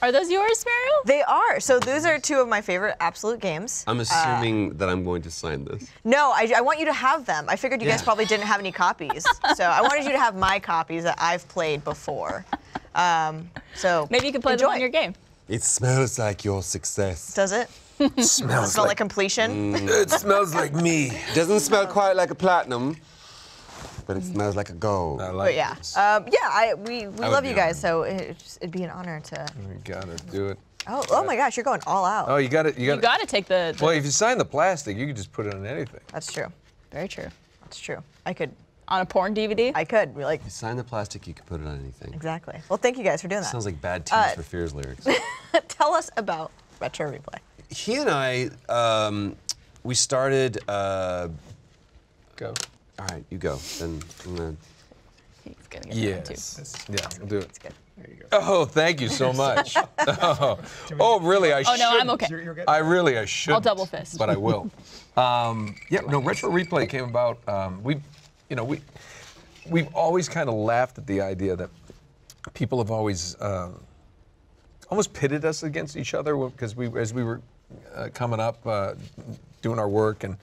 Are those yours, Meryl? They are. So those are two of my favorite absolute games. I'm assuming that I'm going to sign this. No, I want you to have them. I figured you guys probably didn't have any copies. So I wanted you to have my copies that I've played before. So maybe you can play them on your game. It smells like your success. Does it? It smells like completion? It smells like me. Doesn't smell quite like a platinum. But it smells like a gold. I like it. Yeah, we love you guys, so it'd be an honor to. We gotta do it. Oh my gosh, you're going all out. Oh, you gotta take the, well, if you sign the plastic, you can just put it on anything. That's true. Very true. That's true. I could. On a porn DVD? I could. We're like, if you sign the plastic, you could put it on anything. Exactly. Well, thank you guys for doing that. Sounds like Bad Teeth for Fears lyrics. Tell us about Retro Replay. He and I, we started, go. All right, you go. Then I'm gonna... He's gonna get that one too. Yeah, I'll do it. It's good. There you go. Oh, thank you so much. Oh, really? I should. Oh no, I'm okay. I should. I'll double fist. But I will. Yeah. No, Retro Replay came about. We've always kind of laughed at the idea that people have always almost pitted us against each other because as we were coming up, doing our work, and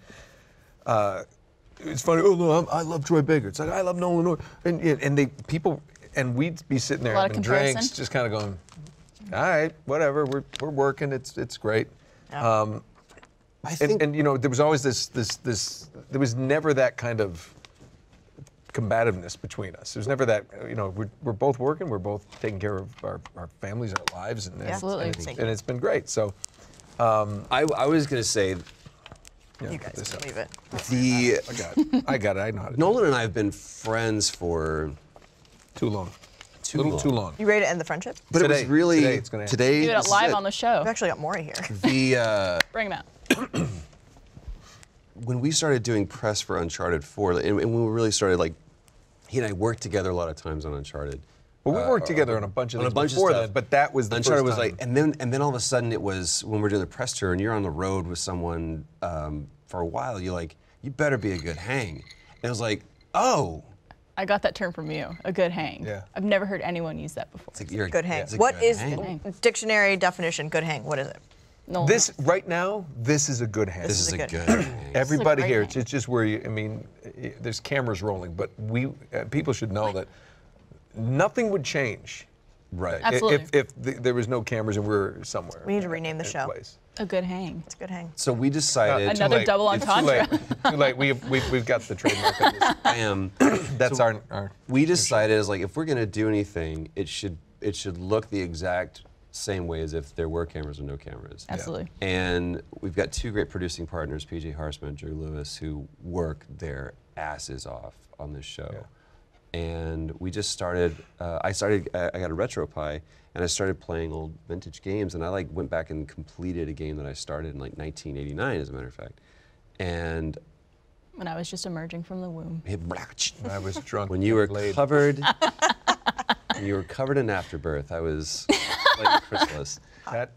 it's funny. Oh no, I love Troy Baker. It's like I love Nolan North, and we'd be sitting there having drinks, just kind of going, all right, whatever. We're working. It's great. Yeah. I think, and you know, there was always this. There was never that kind of combativeness between us. There's never that, you know, we're both working, we're both taking care of our families, our lives, and, absolutely. And it's been great. So I was gonna say, yeah, you guys can leave it. I got it. I know how to do it. Nolan and I have been friends for too long. A little too long. You ready to end the friendship? But today, it was really today. You did it live on the show. We've actually got Maury here. Bring him out. When we started doing press for Uncharted 4, and when we really started, like, he and I worked together a lot of times on Uncharted. Well, we worked together on a bunch of things before that, but that was the Uncharted first time. Was like, and then all of a sudden it was when we're doing the press tour and you're on the road with someone for a while. You're like, you better be a good hang. And it was like, oh. I got that term from you, a good hang. Yeah. I've never heard anyone use that before. It's like you're a good hang. Yeah, what is dictionary definition? Good hang. What is it? No, this right now, this is a good hang. This is a good hang. Everybody here, it's just where you. I mean, there's cameras rolling, but we people should know that nothing would change, right? Absolutely. If there was no cameras and we were somewhere, we need to rename the show. Place. A good hang. It's a good hang. So we decided another double entendre. Too late. We've got the trademark. On this. That's our. We decided is like if we're gonna do anything, it should look the exact same way as if there were cameras or no cameras. Absolutely. Yeah. And we've got two great producing partners, PJ Harseman and Drew Lewis, who work their asses off on this show. Yeah. And we just started, I got a RetroPie, and I started playing old vintage games, and I like went back and completed a game that I started in like 1989, as a matter of fact. And when I was just emerging from the womb. I was drunk. When you were covered, you were covered in afterbirth. I was like Chrysalis. Covered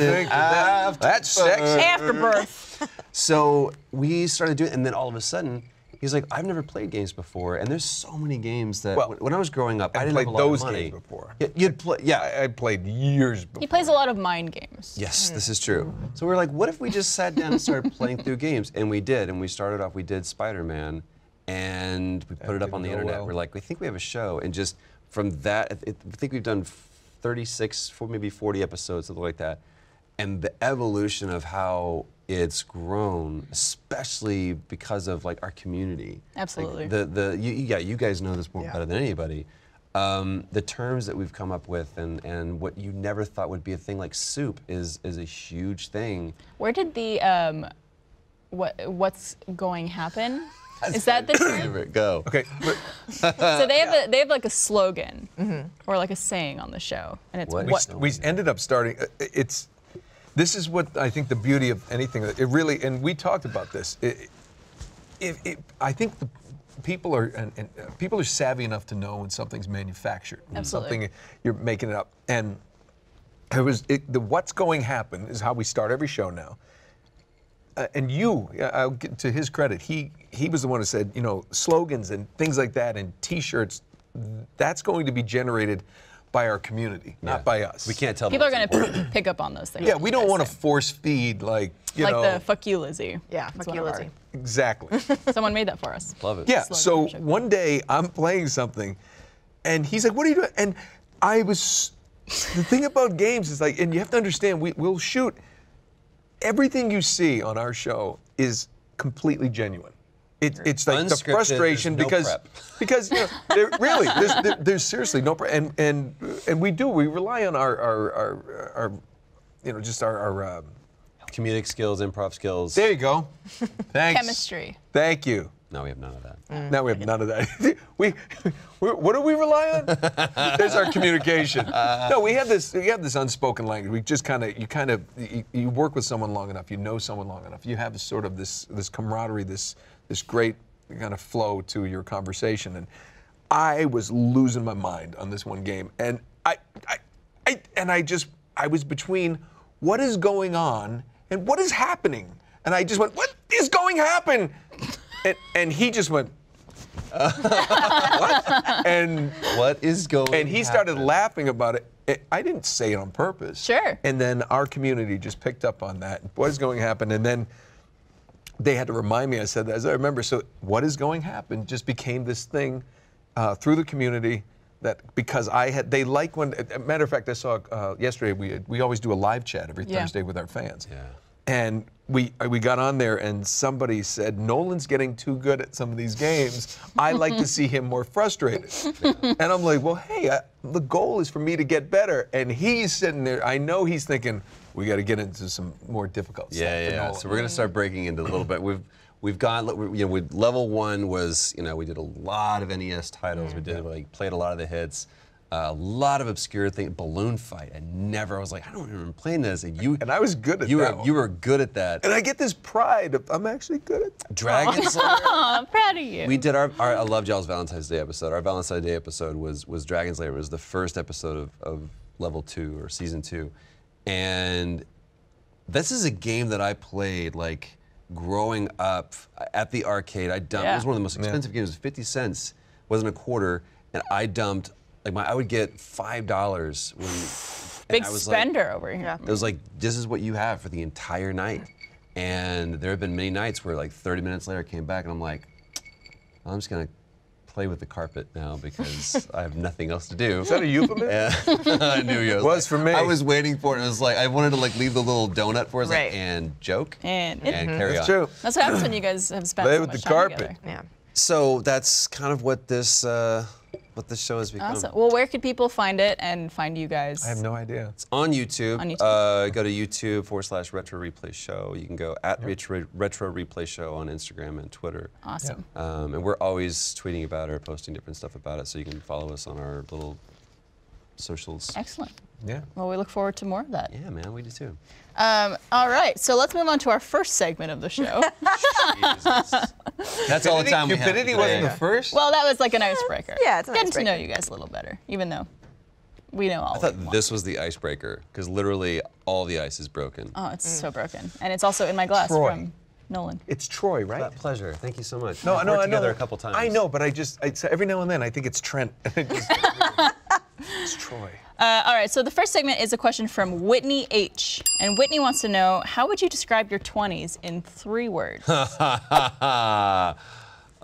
in afterbirth. That's sex. Afterbirth. So we started doing it, and then all of a sudden, he's like, I've never played games before, and there's so many games that when I was growing up, I didn't have a lot of money. Games before. I played years before. He plays a lot of mind games. Yes, this is true. So we were like, what if we just sat down and started playing through games? And we did, and we started off, we did Spider-Man, and we put it up on the internet. Well. We're like, we think we have a show, and just from that, I think we've done 36, maybe 40 episodes, something like that, and the evolution of how it's grown, especially because of like our community. Absolutely. Like, you guys know this more better than anybody. The terms that we've come up with and what you never thought would be a thing, like soup, is a huge thing. Where did the what's going happen? Is that the favorite? Go. Okay. So they have they have like a slogan or like a saying on the show, and it's we ended up starting. This is what I think the beauty of anything. It really, and we talked about this. I think the people are people are savvy enough to know when something's manufactured. Absolutely. When something you're making it up, and it was the what's going happen is how we start every show now. And you, I'll get to his credit, he was the one who said, you know, slogans and things like that and T-shirts, that's going to be generated by our community, not by us. We can't tell people are going to pick up on those things. Yeah, we don't want to force feed like the fuck you, Lizzie. Yeah, fuck you, Lizzie. Exactly. Someone made that for us. Love it. Yeah. So one day I'm playing something, and he's like, "What are you doing?" And I was. The thing about games is like, and you have to understand, we'll shoot. Everything you see on our show is completely genuine. It's like the frustration because you know, really there's seriously no prep, and we rely on our you know, just our comedic skills, improv skills. There you go. Thanks. Chemistry. Thank you. Now we have none of that. Now we have none of that. What do we rely on? There's our communication. No, we have this unspoken language. We just kind of you work with someone long enough, you know someone long enough, you have sort of this camaraderie, this great kind of flow to your conversation. And I was losing my mind on this one game, and I was between what is going on and what is happening, and I just went, what is going to happen? And he just went, what? And what is going on? And he started laughing about it. I didn't say it on purpose. Sure. And then our community just picked up on that. What is going to happen? And then they had to remind me. I said that, as I remember. So what is going to happen just became this thing through the community, that because they like when, matter of fact, I saw yesterday, we always do a live chat every Thursday with our fans. Yeah. And we got on there, and somebody said, Nolan's getting too good at some of these games. I like to see him more frustrated. And I'm like, well, hey, the goal is for me to get better. And he's sitting there. I know he's thinking, we got to get into some more difficult stuff. Yeah. So we're going to start breaking into a little bit. We've gone, you know, level one was, you know, we did a lot of NES titles. Yeah. We played a lot of the hits. A lot of obscure things, Balloon Fight. I was like, I don't remember playing this. And I was good at that. You were good at that. And I get this pride of, I'm actually good at that. Dragon's Lair. I'm proud of you. We did our I love y'all's Valentine's Day episode. Our Valentine's Day episode was Dragon's Lair. It was the first episode of level 2 or season 2. And this is a game that I played like growing up at the arcade. It was one of the most expensive games. It was 50 cents, wasn't a quarter, and I dumped. Like I would get $5 when big spender like, over here. It was like, this is what you have for the entire night. And there have been many nights where like 30 minutes later I came back and I'm like, I'm just gonna play with the carpet now because I have nothing else to do. Is that a euphemism? I knew you. It was for me. I was waiting for it. It was like I wanted to like leave the little donut for us and joke and carry on. That's true. That's what happens when you guys have spent play so with much the time carpet. Together. Yeah. So that's kind of what this. What the show has become. Awesome. Well, where could people find it and find you guys? I have no idea. It's on YouTube. On YouTube. Go to YouTube.com/Retro Replay Show. You can go at Retro Replay Show on Instagram and Twitter. Awesome. Yep. And we're always tweeting about it or posting different stuff about it, so you can follow us on our little socials. Excellent. Yeah. Well, we look forward to more of that. Yeah, man, we do too. All right, so let's move on to our first segment of the show. That's all the time we have. Cupidity wasn't the first? Well, that was like an icebreaker. Yeah, it's an icebreaker. Getting to know you guys a little better, even though we know all. I thought this was the icebreaker, because literally all the ice is broken. Oh, it's so broken. And it's also in my glass from Nolan. It's Troy, right? It's pleasure. Thank you so much. No, I know. We've worked together a couple times. I know, but I so every now and then I think it's Trent. It's Troy. All right, so the first segment is a question from Whitney H. And Whitney wants to know, how would you describe your 20s in 3 words?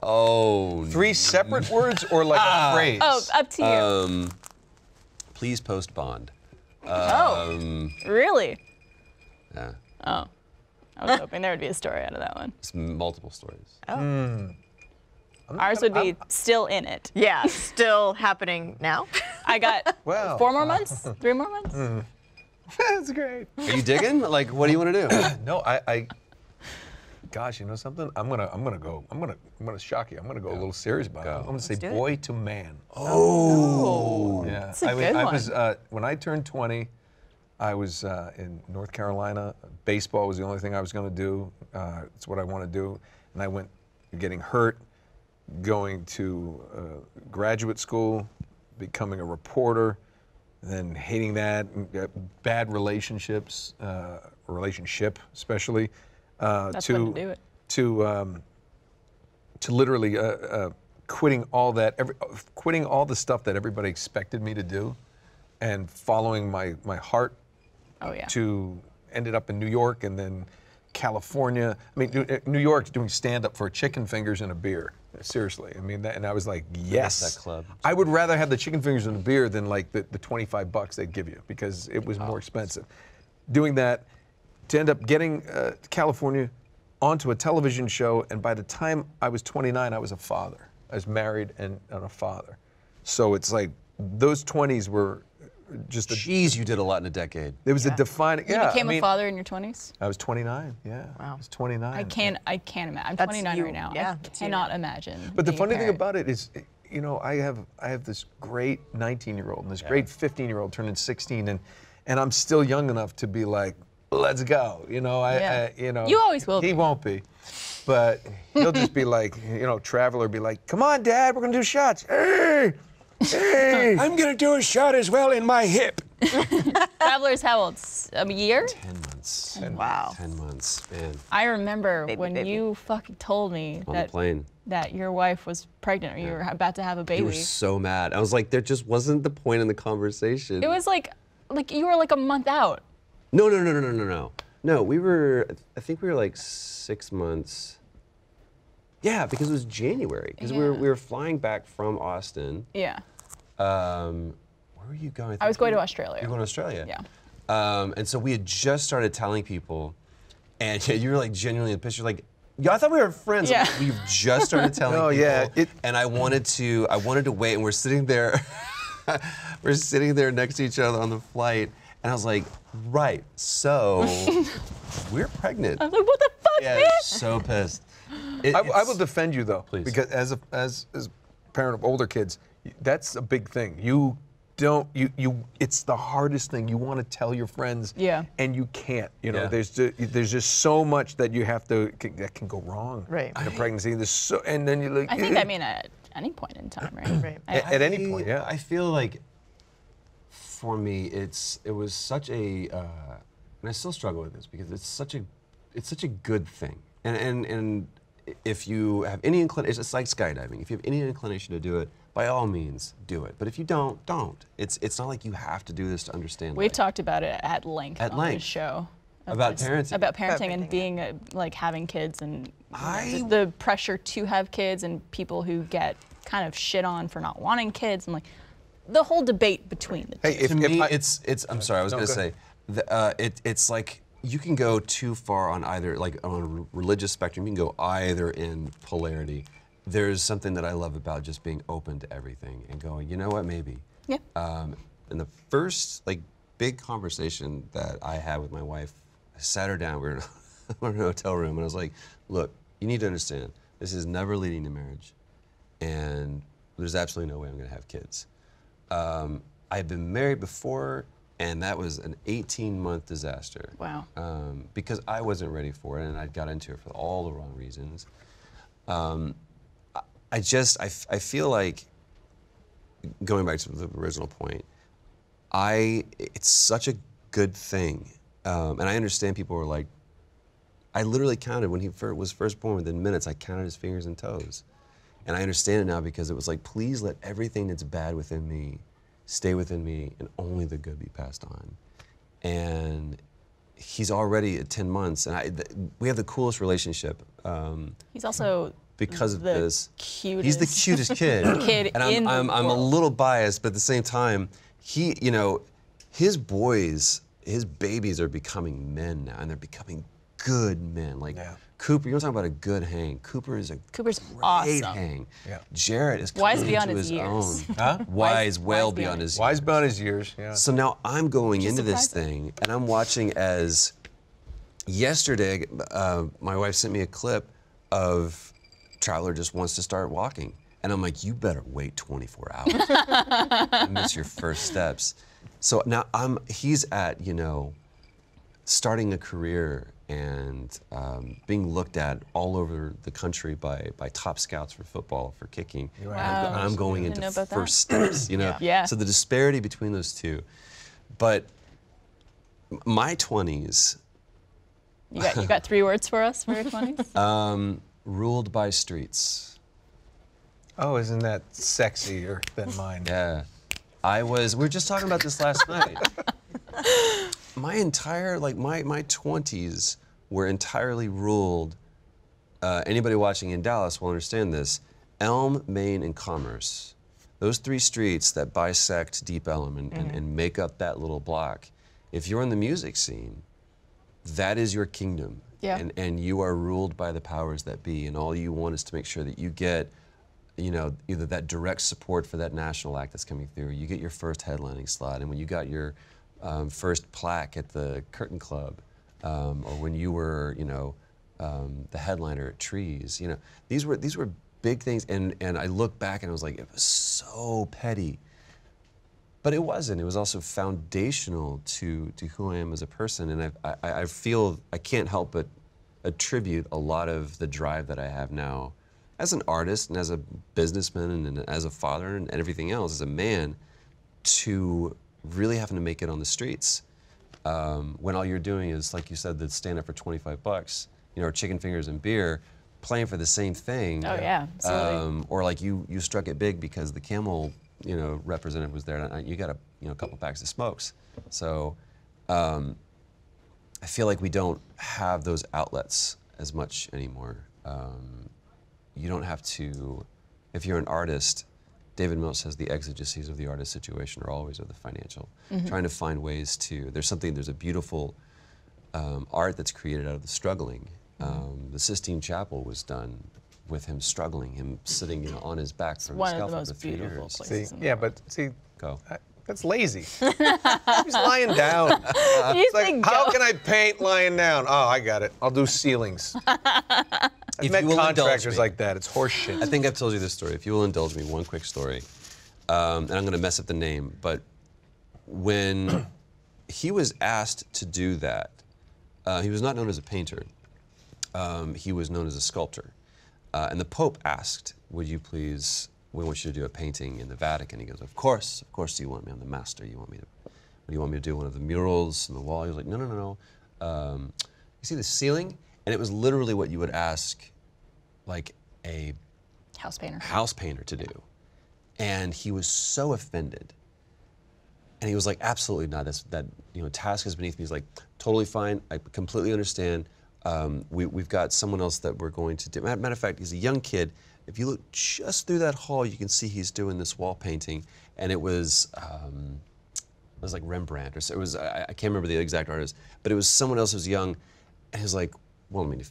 Oh. 3 separate words or like a phrase? Oh, up to you. Please post Bond. Oh, really? Yeah. Oh, I was hoping there would be a story out of that one. It's multiple stories. Oh. Mm. Ours would be still in it. Yeah, still happening now. I got 4 more months, 3 more months. Mm. That's great. Are you digging? Like, what do you want to do? No, gosh, you know something? I'm gonna shock you. I'm gonna go a little serious about it. I'm gonna say boy to man. Oh, yeah. That's a good one. I was when I turned 20, I was in North Carolina. Baseball was the only thing I was gonna do. It's what I want to do, and I went getting hurt, going to graduate school, becoming a reporter, and then hating that, bad relationships, relationship especially. That's fun to do it. To literally quitting all that, quitting all the stuff that everybody expected me to do, and following my heart. Oh yeah. To ended up in New York and then California. I mean, New York, doing stand-up for chicken fingers and a beer. Seriously, I mean, and I was like, yes. That club. I would rather have the chicken fingers and the beer than like the $25 they'd give you, because it was more expensive. Doing that, to end up getting California, onto a television show, and by the time I was 29, I was a father. I was married and a father. So it's like, those 20s were just a... Jeez, you did a lot in a decade. It was a defining... Yeah, you became a father in your 20s? I was 29, yeah. Wow. I was 29. I can't imagine. I'm 29 right now. Yeah, I cannot imagine. But the funny thing about it is, you know, I have this great 19-year-old and this great 15-year-old turning 16, and I'm still young enough to be like, let's go, you know. You always will. He won't be, but he'll just be like, you know, Traveler be like, come on, Dad, we're gonna do shots. Hey, I'm gonna do a shot as well in my hip. Traveler's how old? A year? 10 months. 10 months. 10 months, man. I remember when you fucking told me that your wife was pregnant or you were about to have a baby. You were so mad. I was like, there just wasn't the point in the conversation. It was like you were like a month out. No, we were, I think we were like 6 months. Yeah, because it was January. Because we were flying back from Austin. Yeah. Where were you going? I was going to Australia. You were going to Australia? Yeah. And so we had just started telling people, and you were like genuinely in the picture, like, yeah, I thought we were friends. Yeah. Like, we've just started telling people. And I wanted to wait, and we're sitting there, we're sitting there next to each other on the flight, and I was like, right, so we're pregnant. I was like, what the fuck, man? Yeah, so pissed. I will defend you, though, please. Because as a parent of older kids, that's a big thing. It's the hardest thing. You want to tell your friends, and you can't. You know, there's just so much that you have to that can go wrong in a pregnancy. And then you like. I think at any point in time, right? At any point, yeah. I feel like, for me, it was such a, and I still struggle with this because it's such a good thing. And if you have any inclination, it's like skydiving. If you have any inclination to do it, by all means, do it. But if you don't, don't. It's not like you have to do this to understand. We've talked about it at length on this show. About parenting and being like having kids and the pressure to have kids and people who get kind of shit on for not wanting kids and like the whole debate between the two. Hey, it's like you can go too far on either, like on a religious spectrum, you can go either in polarity. There's something that I love about just being open to everything and going, you know what, maybe. Yeah. And the first like big conversation that I had with my wife, I sat her down, we were in a hotel room, and I was like, look, you need to understand, this is never leading to marriage, and there's absolutely no way I'm gonna have kids. I had been married before, and that was an 18-month disaster. Wow. Because I wasn't ready for it, and I got into it for all the wrong reasons. I feel like, going back to the original point, it's such a good thing. And I understand people were like, I literally counted when he was first born, within minutes, I counted his fingers and toes. And I understand it now because it was like, please let everything that's bad within me stay within me and only the good be passed on. And he's already at 10 months and we have the coolest relationship. He's also because of this. Cutest. He's the cutest kid. And I'm a little biased, but at the same time, you know, his babies are becoming men now and they're becoming good men. Like, Cooper, you want to talk about a good hang. Cooper's great awesome. Hang. Yeah. Jarrett is coming into his own. Huh? Wise beyond his years, yeah. So now I'm going into this thing, and I'm watching as yesterday, my wife sent me a clip of Traveler just wants to start walking. And I'm like, you better wait 24 hours. You miss your first steps. So now he's at, you know, starting a career and being looked at all over the country by top scouts for football, for kicking. Wow. I'm going into first steps, you know? Yeah. So the disparity between those two. But my 20s. You got three words for us for your 20s? Ruled by streets. Oh, isn't that sexier than mine? Yeah. We were just talking about this last night. My entire, like my 20s were entirely ruled, anybody watching in Dallas will understand this, Elm, Main, and Commerce. Those three streets that bisect Deep Elm and make up that little block. If you're in the music scene, that is your kingdom. yeah. And you are ruled by the powers that be, and all you want is to make sure that you get, you know, either that direct support for that national act that's coming through, you get your first headlining slot, and when you got your first plaque at the Curtain Club, or when you were, you know, the headliner at Trees, you know, these were big things, and I look back and I was like, it was so petty. But it wasn't. It was also foundational to who I am as a person, and I feel I can't help but attribute a lot of the drive that I have now as an artist and as a businessman and as a father and everything else, as a man, to really having to make it on the streets. When all you're doing is, like you said, the stand up for 25 bucks, you know, or chicken fingers and beer, playing for the same thing. Oh yeah, absolutely. Or like you struck it big because the Camel, you know, representative was there, and you got a couple packs of smokes. So I feel like we don't have those outlets as much anymore. You don't have to, if you're an artist, David Mills says the exigencies of the artist situation are always of the financial. Mm-hmm. Trying to find ways to, there's a beautiful art that's created out of the struggling. Mm-hmm. The Sistine Chapel was done with him struggling, him sitting, you know, on his back from his scalpel for 3 years. See, yeah, but see, go. That's lazy. He's lying down. It's like, how can I paint lying down? Oh, I got it. I'll do ceilings. I've met contractors like that. It's horseshit. I think I've told you this story. If you will indulge me, one quick story, and I'm going to mess up the name, but when he was asked to do that, he was not known as a painter. He was known as a sculptor. And the Pope asked, would you please, we want you to do a painting in the Vatican. He goes, of course you want me. I'm the master. You want me to, what do you want me to do? One of the murals on the wall? He was like, no, no, no, no. You see the ceiling? And it was literally what you would ask like a house painter to do. And he was so offended. And he was like, absolutely not. That you know, task is beneath me. He's like, totally fine. I completely understand. We've got someone else that we're going to do. Matter of fact, he's a young kid. If you look just through that hall, you can see he's doing this wall painting, and it was like Rembrandt, or so it was. I can't remember the exact artist, but it was someone else who was young, and he's like, well, I mean, if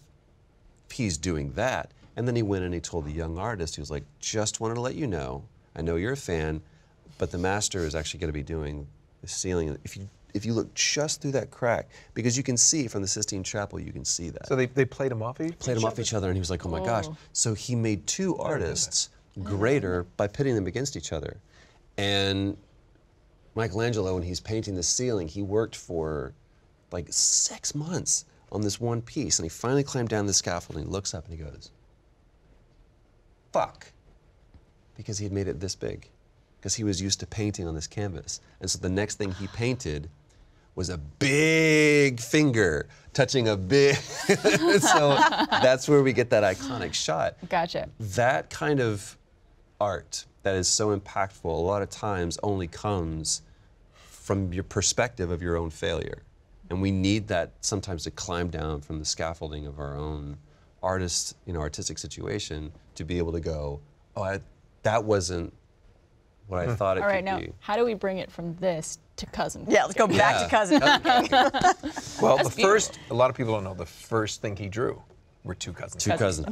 he's doing that, and then he went and he told the young artist, he was like, just wanted to let you know, I know you're a fan, but the master is actually going to be doing the ceiling. If you look just through that crack, because you can see from the Sistine Chapel, you can see that. So they played him off each other? Played him off each other, and he was like, oh my gosh. So he made two artists greater by pitting them against each other. And Michelangelo, when he's painting the ceiling, he worked for like 6 months on this one piece, and he finally climbed down the scaffold, and he looks up and he goes, fuck, because he had made it this big, because he was used to painting on this canvas. And so the next thing he painted was a big finger touching a big, so that's where we get that iconic shot. Gotcha. That kind of art that is so impactful a lot of times only comes from your perspective of your own failure. And we need that sometimes to climb down from the scaffolding of our own artistic situation to be able to go, oh, that wasn't what I thought it could be. All right, now, how do we bring it from this to Cousin? Yeah, let's go back to Cousin. Well, the first, a lot of people don't know, the first thing he drew were two cousins. Two cousins.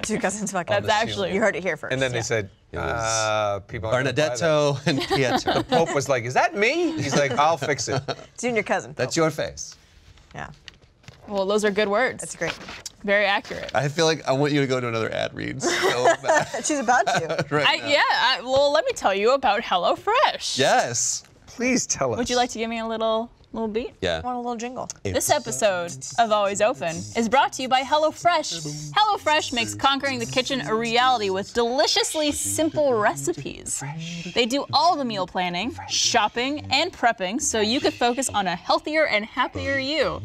That's actually, you heard it here first. And then they said, people Bernadetto and Pietro. The Pope was like, is that me? He's like, I'll fix it. It's you and your cousin. That's your face. Yeah. Well, those are good words. That's great. Very accurate. I feel like I want you to go to another ad read. So she's about to. Right now. Yeah. Well, let me tell you about HelloFresh. Yes. Please tell us. Would you like to give me a little beat? Yeah. I want a little jingle. This episode of Always Open is brought to you by HelloFresh. HelloFresh makes conquering the kitchen a reality with deliciously simple recipes. They do all the meal planning, shopping, and prepping so you could focus on a healthier and happier you.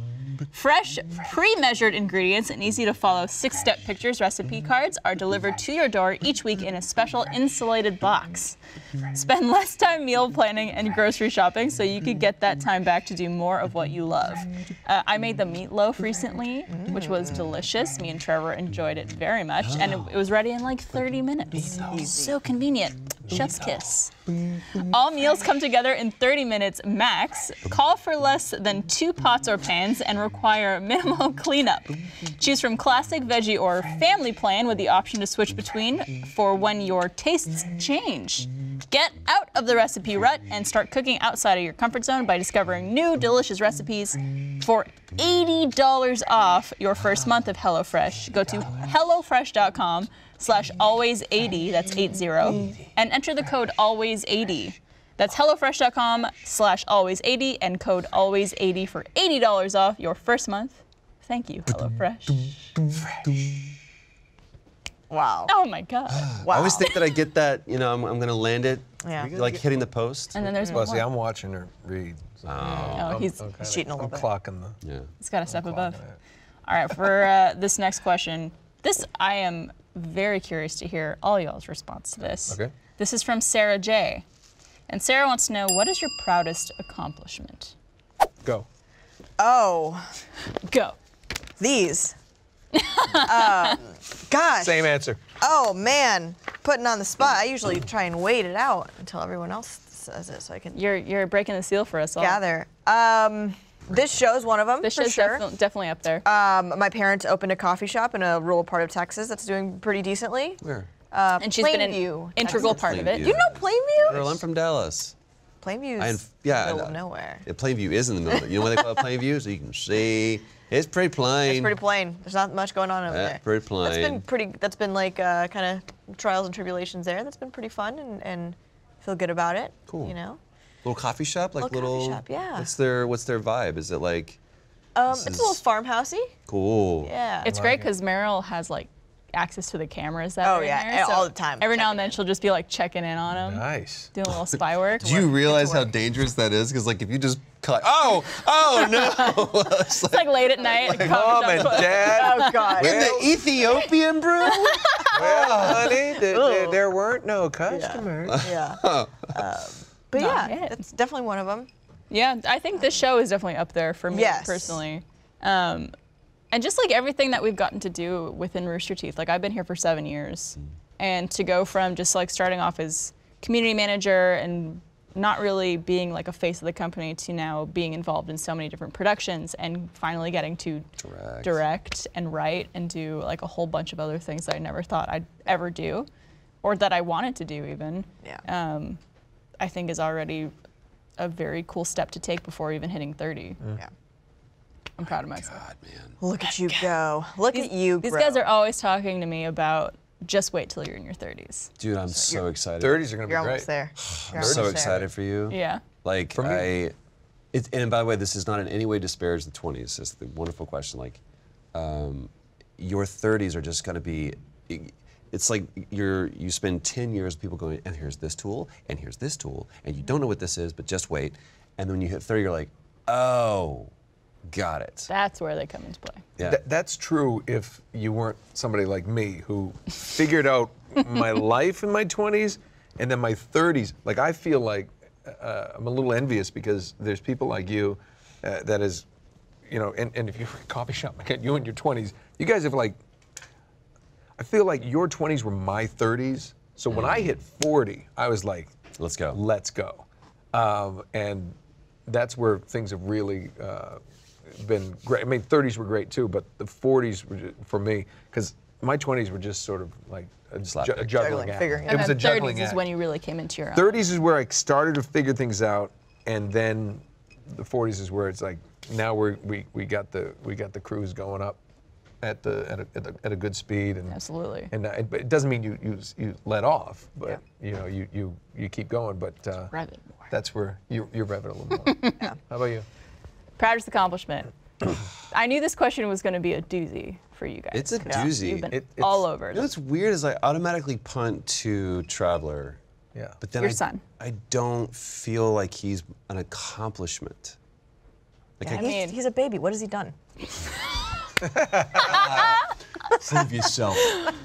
Fresh, pre-measured ingredients and easy-to-follow 6-step pictures recipe cards are delivered to your door each week in a special insulated box. Spend less time meal planning and grocery shopping so you could get that time back to do more of what you love. I made the meatloaf recently, which was delicious. Me and Trevor enjoyed it very much, and it was ready in like 30 minutes. So convenient. Chef's kiss. All meals come together in 30 minutes max, call for less than 2 pots or pans, and require minimal cleanup. Choose from classic, veggie, or family plan with the option to switch between for when your tastes change. Get out of the recipe rut and start cooking outside of your comfort zone by discovering new delicious recipes for $80 off your first month of HelloFresh. Go to hellofresh.com/always80, that's 80, and enter the code always80. That's hellofresh.com/always80 and code always80 for $80 off your first month. Thank you, HelloFresh. Wow. Oh my God. Wow. I always think that I get that, you know, I'm gonna land it, like hitting the post. And then there's one more. See, I'm watching her read. So he's cheating a little bit. Clocking the, he's got a step above. All right, for this next question, this I am very curious to hear all y'all's response to this. Okay. This is from Sarah J. And Sarah wants to know, what is your proudest accomplishment? Go. Oh. Go. These. Gosh. Same answer. Oh man, putting on the spot. I usually try and wait it out until everyone else says it, so I can. You're breaking the seal for us all. Gather. This show's one of them. This show's definitely up there. My parents opened a coffee shop in a rural part of Texas that's doing pretty decently. Where? And she's been an integral part of it. You know Plainview? Girl, I'm from Dallas. Plainview's middle of nowhere. Yeah, Plainview is in the middle of it. You know why they call it Plainview? So you can see. It's pretty plain. It's pretty plain. There's not much going on over there. Pretty plain. That's been pretty. That's been like kind of trials and tribulations there. That's been pretty fun, and feel good about it. Cool. You know. Little coffee shop, like little coffee shop, yeah. What's their vibe? Is it like? It's a little farmhousey. Cool. Yeah. It's great because Meryl has like access to the cameras that are in there, so all the time. Every now and then she'll just be like checking in on them. Nice. Doing a little spy work. Do you realize how dangerous that is? Because like if you just cut, oh no. It's like late at night. Like, Mom and Dad. Oh God. In the Ethiopian brew? Well, honey, there weren't no customers. Yeah. But yeah, it's definitely one of them. Yeah, I think this show is definitely up there for me personally. And just like everything that we've gotten to do within Rooster Teeth, like I've been here for 7 years, and to go from just like starting off as community manager and not really being like a face of the company to now being involved in so many different productions and finally getting to direct and write and do like a whole bunch of other things that I never thought I'd ever do or that I wanted to do even, I think is already a very cool step to take before even hitting 30. Yeah. I'm proud of myself. God, man. Look at you go. Look at you grow. These guys are always talking to me about just wait till you're in your 30s. Dude, I'm so excited. 30s are gonna be great. You're almost there. I'm so excited for you. Yeah. Like and by the way, this is not in any way disparage the 20s. It's the wonderful question. Like, your 30s are just gonna be. It's like you spend 10 years with people going, and here's this tool, and here's this tool, and you don't know what this is, but just wait. And then when you hit 30, you're like, oh. Got it. That's where they come into play. Yeah. That's true if you weren't somebody like me who figured out my life in my 20s and then my 30s. Like, I feel like I'm a little envious because there's people like you that is, you know, and if you're in a coffee shop, like you in your 20s, you guys have like, I feel like your 20s were my 30s. So when I hit 40, I was like, let's go. Let's go. And that's where things have really, been great. I mean, 30s were great too, but the 40s were just, for me, because my 20s were just sort of like a juggling act. It was a juggling act. 30s is when you really came into your own. 30s is where I started to figure things out, and then the 40s is where it's like now we got the cruise going up at a good speed. And absolutely. And it doesn't mean you let off, but you know you keep going. But rev it more. That's where you rev it a little more. Yeah. How about you? Proudest accomplishment. I knew this question was going to be a doozy for you guys. It's a doozy. You've been all over. You know what's weird is I automatically punt to Traveler. Yeah. But then I don't feel like he's an accomplishment. Like I mean, he's a baby. What has he done? Save yourself.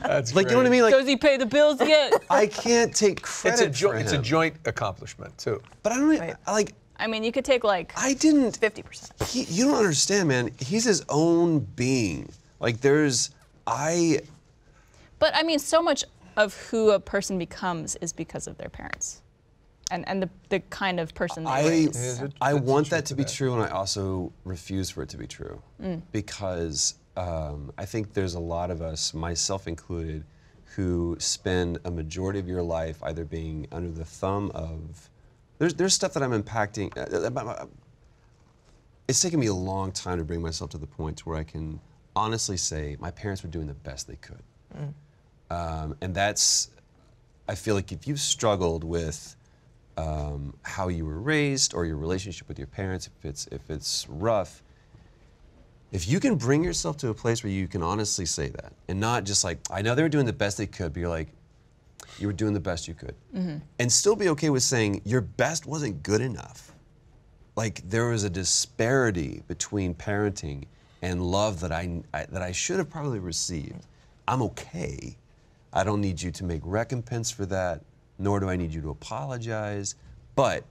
That's like, great. You know what I mean? Like, does he pay the bills yet? I can't take credit for him. It's a joint accomplishment, too. But I don't even, right. Like... I mean, you could take, like, 50%. You don't understand, man. He's his own being. Like, there's... But, I mean, so much of who a person becomes is because of their parents. And the kind of person they raise. I want that to be true, and I also refuse for it to be true. Mm. Because... I think there's a lot of us, myself included, who spend a majority of your life either being under the thumb of... There's stuff that I'm impacting. It's taken me a long time to bring myself to the point where I can honestly say my parents were doing the best they could. Mm. And that's... I feel like if you've struggled with how you were raised or your relationship with your parents, if it's rough, if you can bring yourself to a place where you can honestly say that, and not just like, I know they were doing the best they could, but you're like, you were doing the best you could. Mm-hmm. And still be okay with saying, your best wasn't good enough. Like, there was a disparity between parenting and love that I should have probably received. I'm okay. I don't need you to make recompense for that, nor do I need you to apologize. But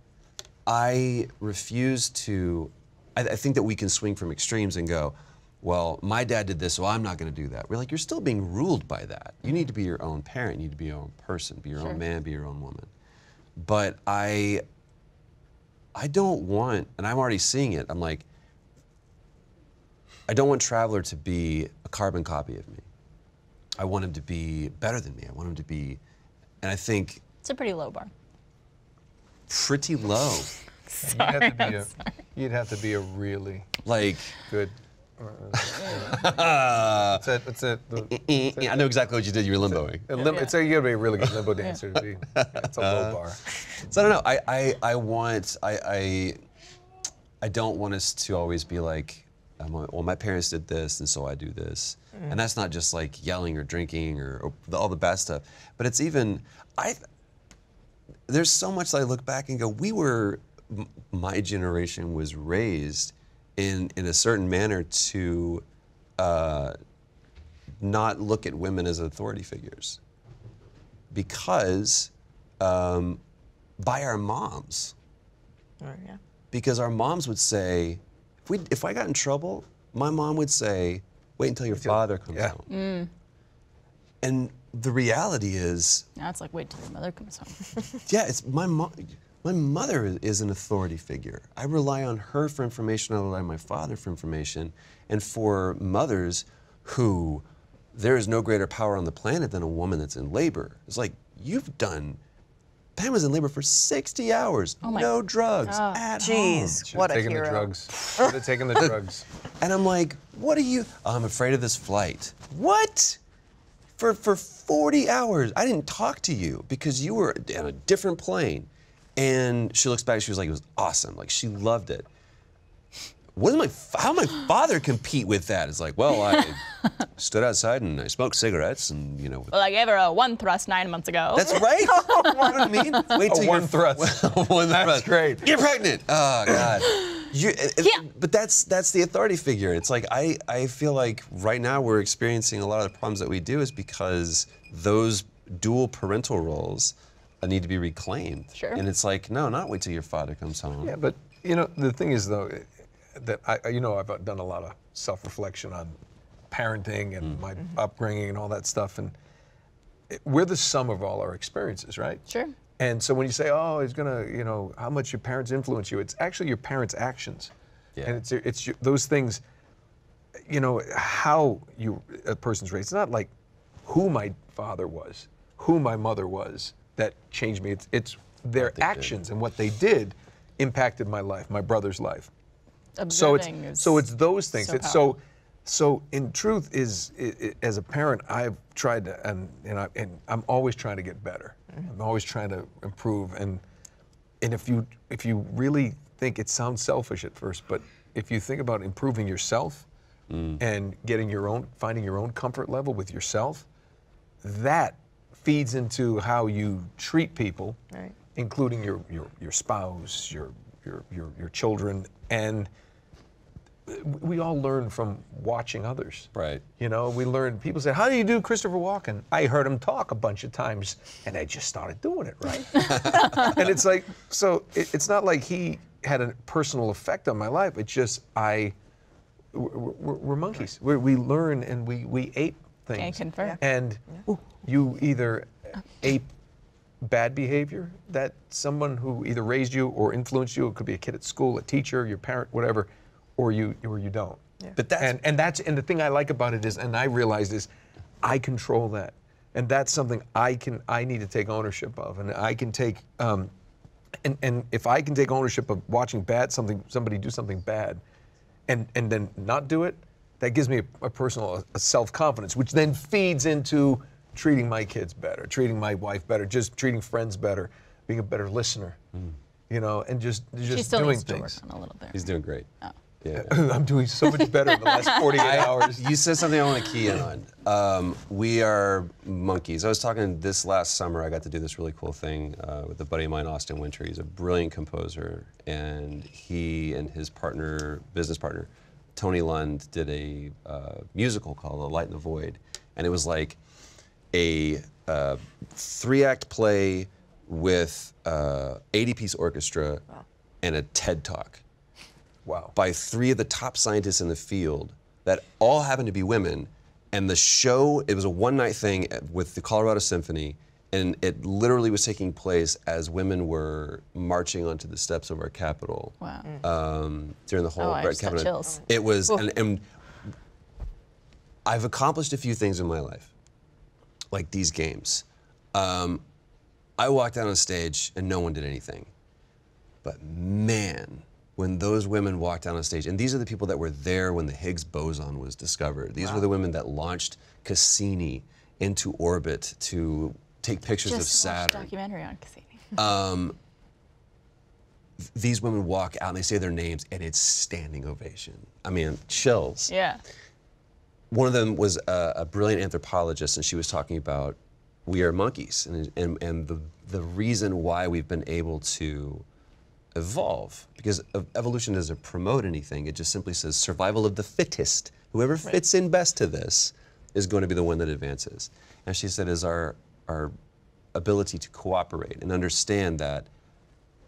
I refuse to... I think that we can swing from extremes and go, well, my dad did this, so I'm not going to do that. We're like, you're still being ruled by that. You need to be your own parent. You need to be your own person. Be your own man. Be your own woman. But I don't want, and I'm already seeing it, I'm like, I don't want Traveler to be a carbon copy of me. I want him to be better than me. I want him to be, and I think... It's a pretty low bar. Pretty low. Sorry, you'd have to be a really like good. That's it. I know exactly what you did. You were limboing. It's you gotta be a really good limbo dancer to be. It's a low bar. So I don't know. I don't want us to always be like, well, my parents did this, and so I do this. Mm. And that's not just like yelling or drinking or all the bad stuff, but it's even There's so much that I look back and go, we were. My generation was raised in a certain manner to not look at women as authority figures because by our moms. Right, yeah. Because our moms would say, if I got in trouble, my mom would say, wait until your father comes home. Mm. And the reality is... Now it's like, wait till your mother comes home. Yeah, it's my mom... My mother is an authority figure. I rely on her for information, I rely on my father for information, and for mothers who, there is no greater power on the planet than a woman that's in labor. It's like, you've done, Pam was in labor for 60 hours, no drugs, at home. Jeez, what a hero. Should have taken the drugs. And I'm like, what are you, I'm afraid of this flight. What? For 40 hours, I didn't talk to you because you were on a different plane. And she looks back, she was like, it was awesome. Like, she loved it. How did my father compete with that? It's like, well, I stood outside and I smoked cigarettes and, you know. Well, I gave her a one thrust 9 months ago. That's right. You know what I mean? Wait till one thrust. That's great. You're pregnant. Oh, God. But that's the authority figure. It's like, I feel like right now we're experiencing a lot of the problems that we do is because those dual parental roles need to be reclaimed. Sure. And it's like, no, not wait till your father comes home. Yeah, but you know, the thing is though, that I've done a lot of self-reflection on parenting and my upbringing and all that stuff, and we're the sum of all our experiences, right? Sure. And so when you say, oh, it's gonna, you know, how much your parents influence you, it's actually your parents' actions. Yeah. And it's those things, you know, how a person's raised. It's not like who my father was, who my mother was, that changed me. It's their actions and what they did impacted my life, my brother's life. So it's those things. So in truth, as a parent, I've tried to, and I'm always trying to get better. Mm-hmm. I'm always trying to improve. And if you really think, it sounds selfish at first, but if you think about improving yourself and getting your own, finding your own comfort level with yourself, that feeds into how you treat people, right, including your spouse, your children, and we all learn from watching others. Right. You know, we learn, people say, how do you do Christopher Walken? I heard him talk a bunch of times, and I just started doing it right. And it's like, so it's not like he had a personal effect on my life. It's just, we're monkeys. Right. We learn and we ape things. Can't convert. And yeah. You either ape bad behavior that someone who either raised you or influenced you, it could be a kid at school, a teacher, your parent, whatever, or you don't. Yeah. But that's, and the thing I like about it is, and I realize this, I control that, and that's something I need to take ownership of, and I can take and if I can take ownership of watching somebody do something bad, and then not do it, that gives me a personal self-confidence, which then feeds into treating my kids better, treating my wife better, just treating friends better, being a better listener, you know, and just doing things. A little bit. He's doing great. Oh. Yeah. I'm doing so much better in the last 48 hours. You said something I want to key in on. We are monkeys. I was talking this last summer. I got to do this really cool thing with a buddy of mine, Austin Wintry. He's a brilliant composer, and he and his partner, business partner, Tony Lund, did a musical called The Light in the Void, and it was like a three-act play with 80-piece orchestra and a TED Talk. Wow. By three of the top scientists in the field that all happened to be women. And the show, it was a one-night thing with the Colorado Symphony, and it literally was taking place as women were marching onto the steps of our Capitol. Wow. During the whole Brett Kavanaugh. Chills. It was, and I've accomplished a few things in my life, like these games. I walked out on stage and no one did anything. But man, when those women walked down on stage, and these are the people that were there when the Higgs boson was discovered. These were the women that launched Cassini into orbit to take pictures of Saturn. Just watched a documentary on Cassini. These women walk out and they say their names, and it's standing ovation. I mean, chills. Yeah. One of them was a brilliant anthropologist, and she was talking about we are monkeys, and the reason why we've been able to evolve, because evolution doesn't promote anything. It just simply says survival of the fittest. Whoever fits in best to this is going to be the one that advances. And she said is our ability to cooperate and understand that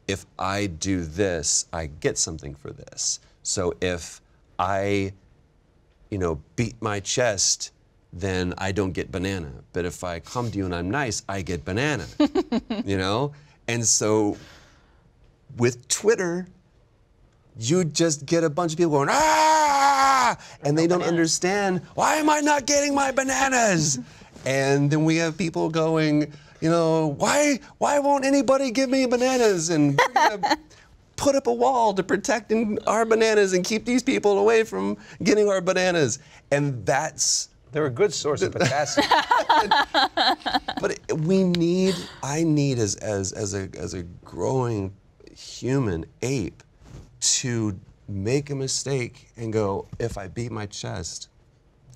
if I do this, I get something for this. So if I, you know, beat my chest, then I don't get banana. But if I come to you and I'm nice, I get banana, you know? And so, with Twitter, you just get a bunch of people going, ah, and they don't understand, why am I not getting my bananas? And then we have people going, you know, why won't anybody give me bananas? And we're gonna put up a wall to protect our bananas and keep these people away from getting our bananas. And that's... They're a good source of potassium. But we need, I need as a growing human ape to make a mistake and go, if I beat my chest,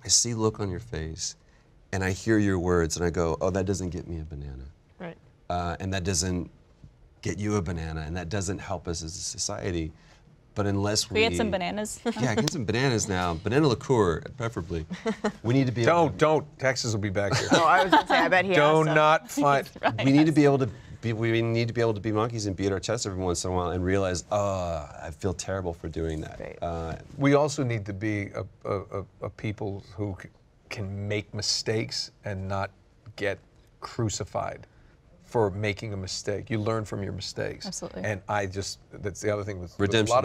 I see look on your face and I hear your words and I go, oh, that doesn't get me a banana. Right. And that doesn't get you a banana and that doesn't help us as a society. But unless we get some bananas. Yeah, get some bananas now. Banana liqueur, preferably. We need to be Don't. Texas will be back here. Oh, I was gonna say, I bet he has some. Not fight. We need to be able to be monkeys and beat our chests every once in a while and realize, oh, I feel terrible for doing that. We also need to be a people who can make mistakes and not get crucified for making a mistake. You learn from your mistakes. Absolutely. And I just, that's the other thing with redemption, a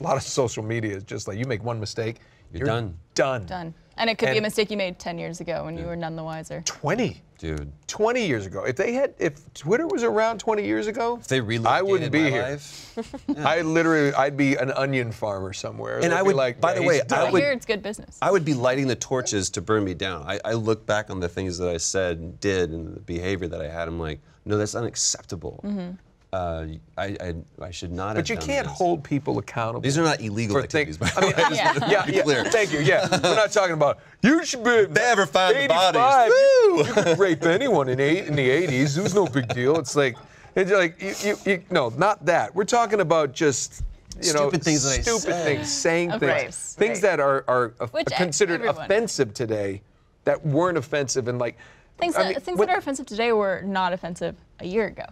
lot of social media is just like, you make one mistake, you're done. Done. And it could be a mistake you made 10 years ago and you were none the wiser. 20. Dude. 20 years ago. If Twitter was around 20 years ago, if they I wouldn't be here. Yeah. I'd be an onion farmer somewhere. And I would, like, by the way, I hear it's good business. I would be lighting the torches to burn me down. I look back on the things that I said and did and the behavior that I had. I'm like, no, that's unacceptable. Mm-hmm. I should not have. But you can't hold people accountable. These are not illegal activities, by the way. Yeah. Thank you. Yeah, we're not talking about you should be never find the bodies. Woo! You could rape anyone in the '80s. It was no big deal. It's like no, not that. We're talking about just Stupid things, saying things that are considered offensive today that weren't offensive, and like things that are offensive today were not offensive a year ago.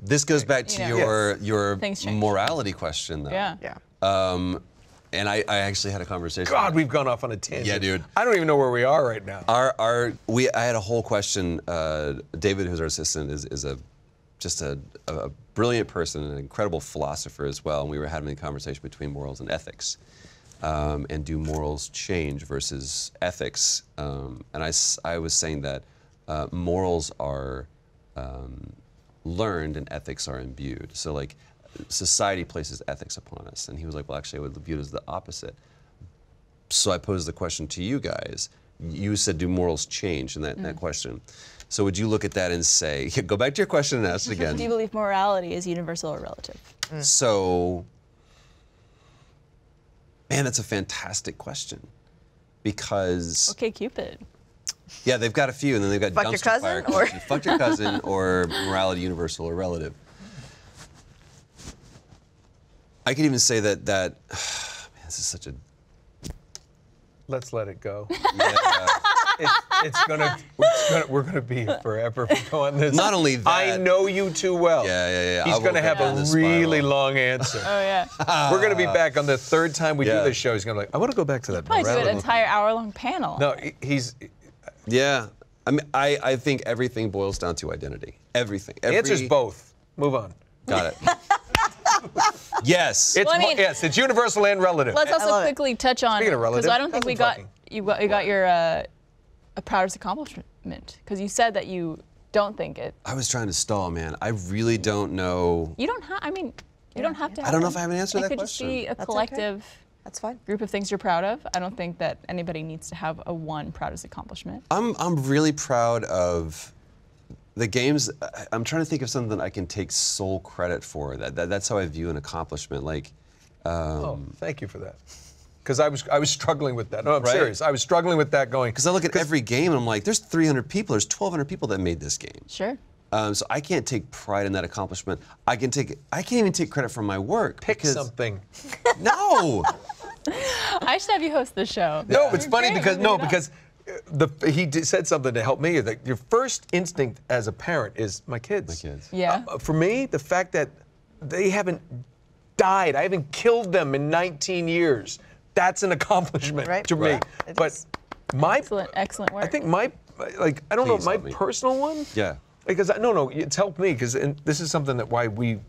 This goes back to your morality question, though. Yeah. Yeah. And I actually had a conversation. God, we've gone off on a tangent. Yeah, dude. I don't even know where we are right now. I had a whole question. David, who's our assistant, is just a brilliant person, an incredible philosopher as well. And we were having a conversation between morals and ethics, and do morals change versus ethics? And I was saying that morals are learned and ethics are imbued. So like, society places ethics upon us. And he was like, well, actually, I would view it as the opposite. So I posed the question to you guys. You said, do morals change in that, in that question? So would you look at that and say, go back to your question and ask it again. Do you believe morality is universal or relative? Mm. So, man, that's a fantastic question. Because... OkCupid. Yeah, they've got a few, and then they've got dumpster fire questions. Fuck your cousin, or morality universal or relative. I could even say that man, this is such a... Let's let it go. Yeah. We're gonna be here forever if we go on this. Not only that. I know you too well. Yeah, yeah, yeah. He's gonna have a really long answer. Oh yeah. We're gonna be back on the third time we do this show. He's gonna be like, I want to go back to that. Probably do an entire hour-long panel. No, he's. Yeah, I mean, I think everything boils down to identity. Everything. The answer's both. Move on. Got it. Yes. It's, well, I mean, yes, it's universal and relative. Let's also quickly touch on, because I don't think we got you got your a proudest accomplishment, because you said that you don't think it. I was trying to stall, man. I really don't know. You don't have. I mean, you don't have to. I don't know if I have an answer to that question. It could just be a collective. That's fine. Group of things you're proud of. I don't think that anybody needs to have a one proudest accomplishment. I'm really proud of the games. I'm trying to think of something that I can take sole credit for. That's how I view an accomplishment. Like, oh, thank you for that. Because I was struggling with that. No, I'm serious. I was struggling with that going. Because I look at every game and I'm like, there's 300 people. There's 1,200 people that made this game. Sure. So I can't take pride in that accomplishment. I can't even take credit for my work. Pick something. No. I should have you host the show. No, yeah. It's funny because he said something to help me. That your first instinct as a parent is my kids. My kids. Yeah. For me, the fact that they haven't died, I haven't killed them in 19 years. That's an accomplishment to me. It is. Excellent work. I think my personal one. Yeah. Because it's helped me because this is something that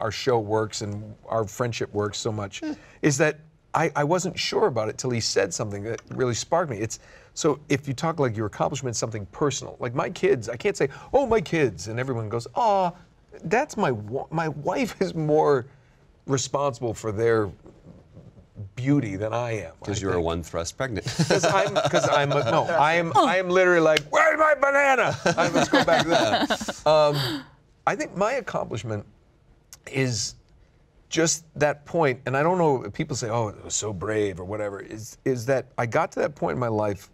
our show works and our friendship works so much, is that I wasn't sure about it till he said something that really sparked me. So if you talk like your accomplishment is something personal, like my kids, I can't say, oh, my kids, and everyone goes, ah, that's my wife is more responsible for their beauty than I am. Because you're a one-thrust pregnant. Because I am literally like, where's my banana? Let's go back to that. I think my accomplishment is just that point, and I don't know, people say, oh, it was so brave or whatever, is that I got to that point in my life,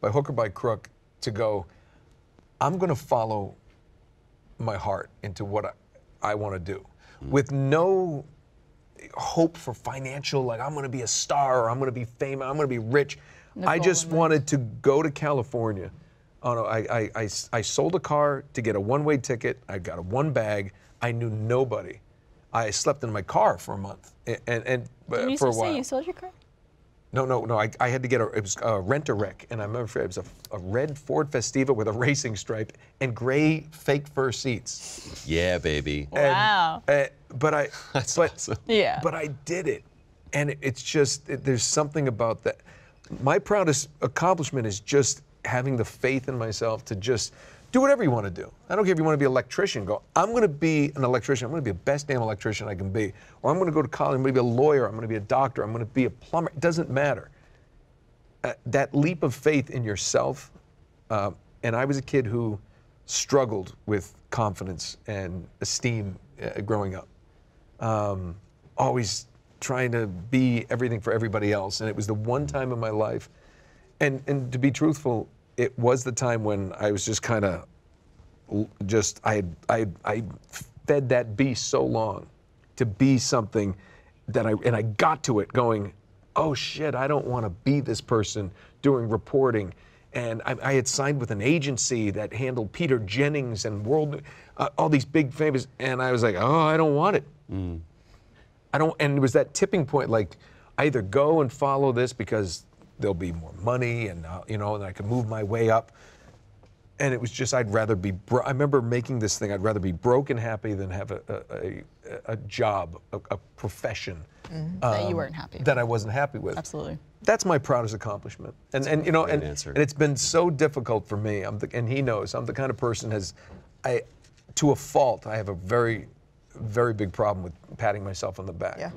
by hook or by crook, to go, I'm gonna follow my heart into what I wanna do. With no hope for financial, like I'm gonna be a star, or I'm gonna be famous, I'm gonna be rich. I just wanted to go to California. I sold a car to get a one-way ticket. I got a one bag. I knew nobody. I slept in my car for a month and for a while. Did you sold your car? No. I had to get it was a rent-a-wreck, and I remember it was a red Ford Festiva with a racing stripe and gray fake fur seats. Yeah, baby. Wow. But I did it, and there's something about that. My proudest accomplishment is just having the faith in myself to just do whatever you want to do. I don't care if you want to be an electrician. Go, I'm going to be an electrician. I'm going to be the best damn electrician I can be. Or I'm going to go to college. I'm going to be a lawyer. I'm going to be a doctor. I'm going to be a plumber. It doesn't matter. That leap of faith in yourself. And I was a kid who struggled with confidence and esteem growing up. Always trying to be everything for everybody else. And it was the one time in my life. And to be truthful, it was the time when I was just kind of, I fed that beast so long to be something that I got to it going, oh shit, I don't want to be this person doing reporting. And I had signed with an agency that handled Peter Jennings and all these big famous, and I was like, oh, I don't want it. Mm. I don't, and it was that tipping point, like, I either go and follow this because there'll be more money and, you know, and I can move my way up. And it was just, I'd rather be, I remember making this thing, I'd rather be broke and happy than have a job, a profession. Mm-hmm. That you weren't happy with. That I wasn't happy with. Absolutely. That's my proudest accomplishment. And you know, and it's been so difficult for me, and he knows, I'm the kind of person to a fault, I have a very, very big problem with patting myself on the back. Yeah.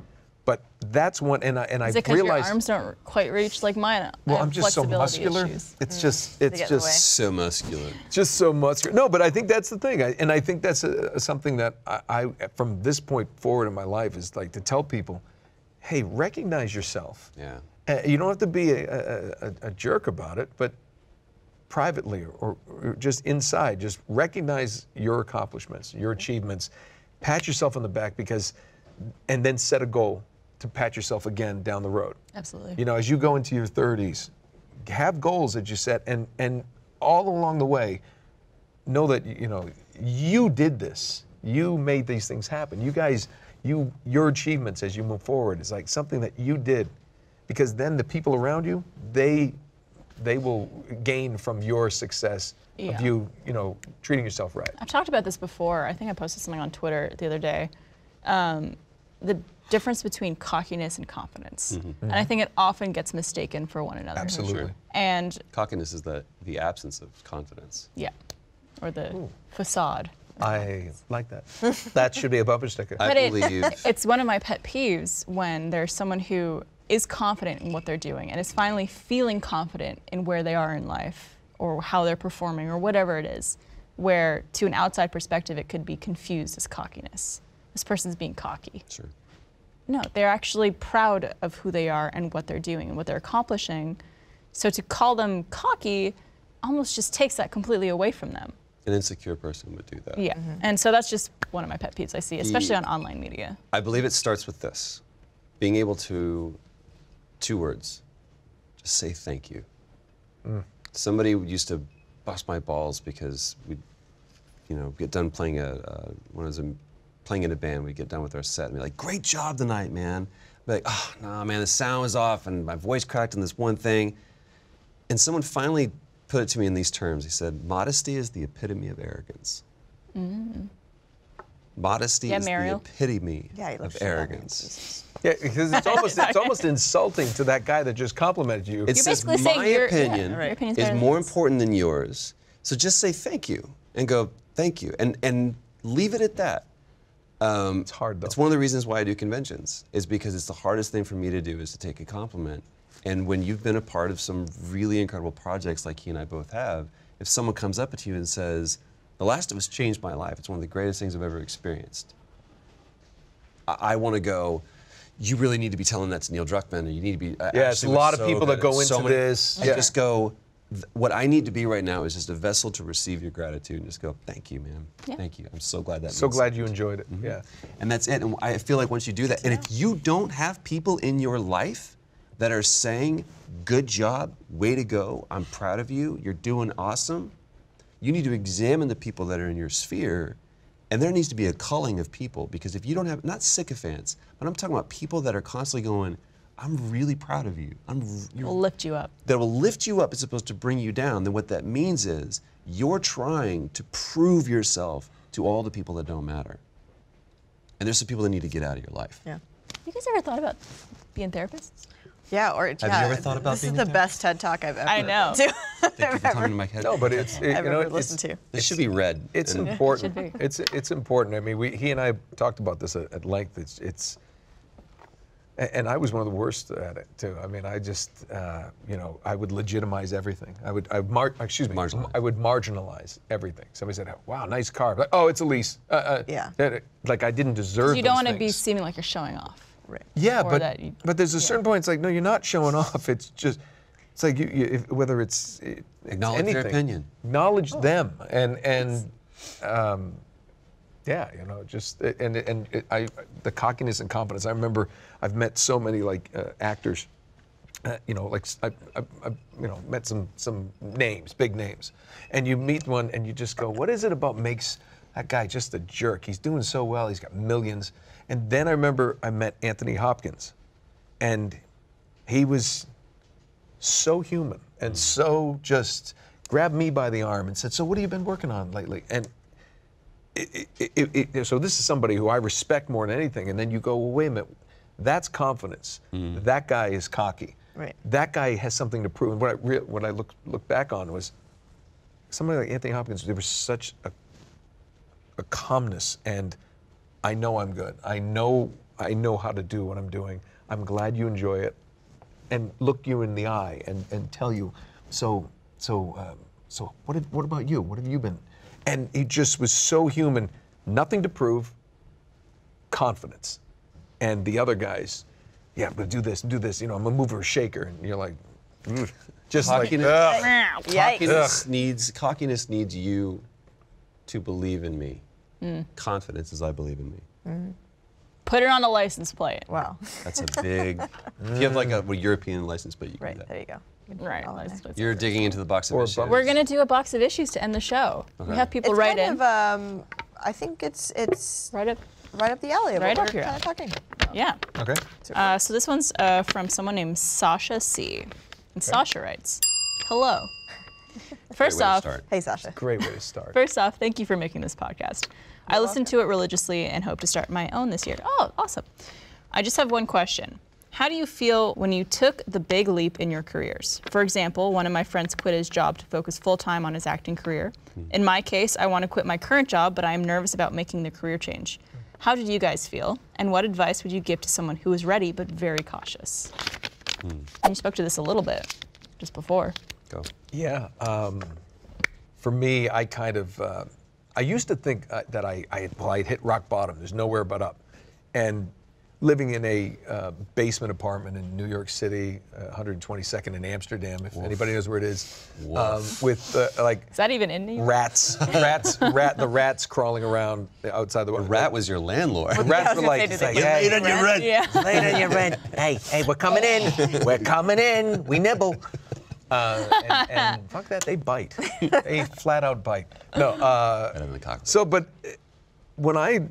But that's one, and I realized— Is it because your arms don't quite reach like mine? Well, I'm just so muscular. Issues. It's just, so muscular. Just so muscular. No, but I think that's the thing. And I think that's something that I, from this point forward in my life, is like to tell people, hey, recognize yourself. Yeah. You don't have to be a jerk about it, but privately or just inside, just recognize your accomplishments, your achievements, pat yourself on the back, because, and then set a goal to pat yourself again down the road. Absolutely. You know, as you go into your 30s, have goals that you set, and all along the way, know that, you know, you did this. You made these things happen. You guys, your achievements as you move forward is like something that you did, because then the people around you, they will gain from your success, yeah, of you know, treating yourself right. I've talked about this before. I think I posted something on Twitter the other day. The difference between cockiness and confidence. Mm-hmm. Mm-hmm. And I think it often gets mistaken for one another. Absolutely. And cockiness is the absence of confidence. Yeah, or the, ooh, facade. I like that. That should be a bumper sticker. It's one of my pet peeves when there's someone who is confident in what they're doing and is finally feeling confident in where they are in life or how they're performing or whatever it is, where to an outside perspective it could be confused as cockiness. This person's being cocky. Sure. No, they're actually proud of who they are and what they're doing and what they're accomplishing. So to call them cocky almost just takes that completely away from them. An insecure person would do that. Yeah, mm-hmm. And so that's just one of my pet peeves I see, especially on online media. I believe it starts with this, being able to, two words, just say thank you. Mm. Somebody used to bust my balls because we'd, you know, get done playing playing in a band, we'd get done with our set and be like, great job tonight, man. I'd be like, oh, no, man, the sound was off and my voice cracked in this one thing. And someone finally put it to me in these terms. He said, modesty is the epitome of arrogance. Mm. Modesty is Mariel. The epitome of arrogance. Yeah, because it's almost insulting to that guy that just complimented you. It's just my opinion is more important than yours. So just say thank you and go, thank you, and leave it at that. It's hard, though. It's one of the reasons why I do conventions, is because it's the hardest thing for me to do is to take a compliment. And when you've been a part of some really incredible projects like he and I both have, if someone comes up to you and says, The Last of Us changed my life, it's one of the greatest things I've ever experienced, I want to go, you really need to be telling that to Neil Druckmann, or you need to be... Yeah, it's a lot of people that go into this. I just go, what I need to be right now is just a vessel to receive your gratitude and just go, thank you, man. Yeah. Thank you. I'm so glad that. So glad you enjoyed it. Mm-hmm. Yeah. And that's it. And I feel like once you do that, and if you don't have people in your life that are saying, good job, way to go, I'm proud of you, you're doing awesome, you need to examine the people that are in your sphere, and there needs to be a culling of people, because if you don't have, not sycophants, but I'm talking about people that are constantly going, I'm really proud of you. Will lift you up. That will lift you up. It's supposed to bring you down. Then what that means is you're trying to prove yourself to all the people that don't matter. And there's some people that need to get out of your life. Yeah. You guys ever thought about being therapists? Yeah, or have you ever thought about this being is the best TED Talk I've ever. I know. No, but it's listened to. It should be read. It's important. It should be. It's important. I mean, he and I talked about this at length. And I was one of the worst at it too. I mean, I just, you know, I would legitimize everything. I would marginalize everything. Somebody said, "Wow, nice car." Like, oh, it's a lease. Yeah. Like I didn't deserve. You don't want to be seeming like you're showing off. Right. Yeah, but there's a certain point. It's like, no, you're not showing off. It's just, it's like whether it's acknowledge anything, their opinion, acknowledge them, and yeah, you know, just and the cockiness and confidence. I remember I've met so many like actors, you know, like I you know, met some names, big names, and you meet one and you just go, what is it about makes that guy just a jerk? He's doing so well, he's got millions. And then I remember I met Anthony Hopkins, and he was so human and so just grabbed me by the arm and said, so what have you been working on lately? And so this is somebody who I respect more than anything. And then you go, well, wait a minute, that's confidence. That guy is cocky. Right. That guy has something to prove. And what I look back on was somebody like Anthony Hopkins. There was such a calmness, and I know I'm good. I know how to do what I'm doing. I'm glad you enjoy it, and look you in the eye and tell you, so what about you? What have you been? And he just was so human, nothing to prove, confidence. And the other guys, yeah, but do this, you know, I'm a mover, shaker. And you're like, just cockiness needs you to believe in me. Confidence is I believe in me. Put it on a license plate. Wow. That's a big, if you have like a European license plate, you can do that. There you go. Right. You're digging into the box of issues. We're going to do a box of issues to end the show. Okay. We have people write in. I think it's right up the alley. Right up here. Yeah. Okay. So this one's from someone named Sasha C. And Sasha writes, hello. First off, hey Sasha. Great way to start. First off, thank you for making this podcast. I listen to it religiously and hope to start my own this year. Oh, awesome. I just have one question. How do you feel when you took the big leap in your careers? For example, one of my friends quit his job to focus full-time on his acting career. In my case, I want to quit my current job, but I am nervous about making the career change. How did you guys feel? And what advice would you give to someone who is ready but very cautious? And you spoke to this a little bit just before. Go. Yeah, for me, I kind of, I used to think that I had hit rock bottom. There's nowhere but up. And living in a basement apartment in New York City, 122nd in Amsterdam, if anybody knows where it is, with like is that even in New York? The rats crawling around outside the window. The rat was your landlord. The rats were like, hey, late on your rent. Hey, we're coming in. We're coming in. We nibble. And fuck that, they bite. They flat out bite. No. Better than cockroach. So, but when I.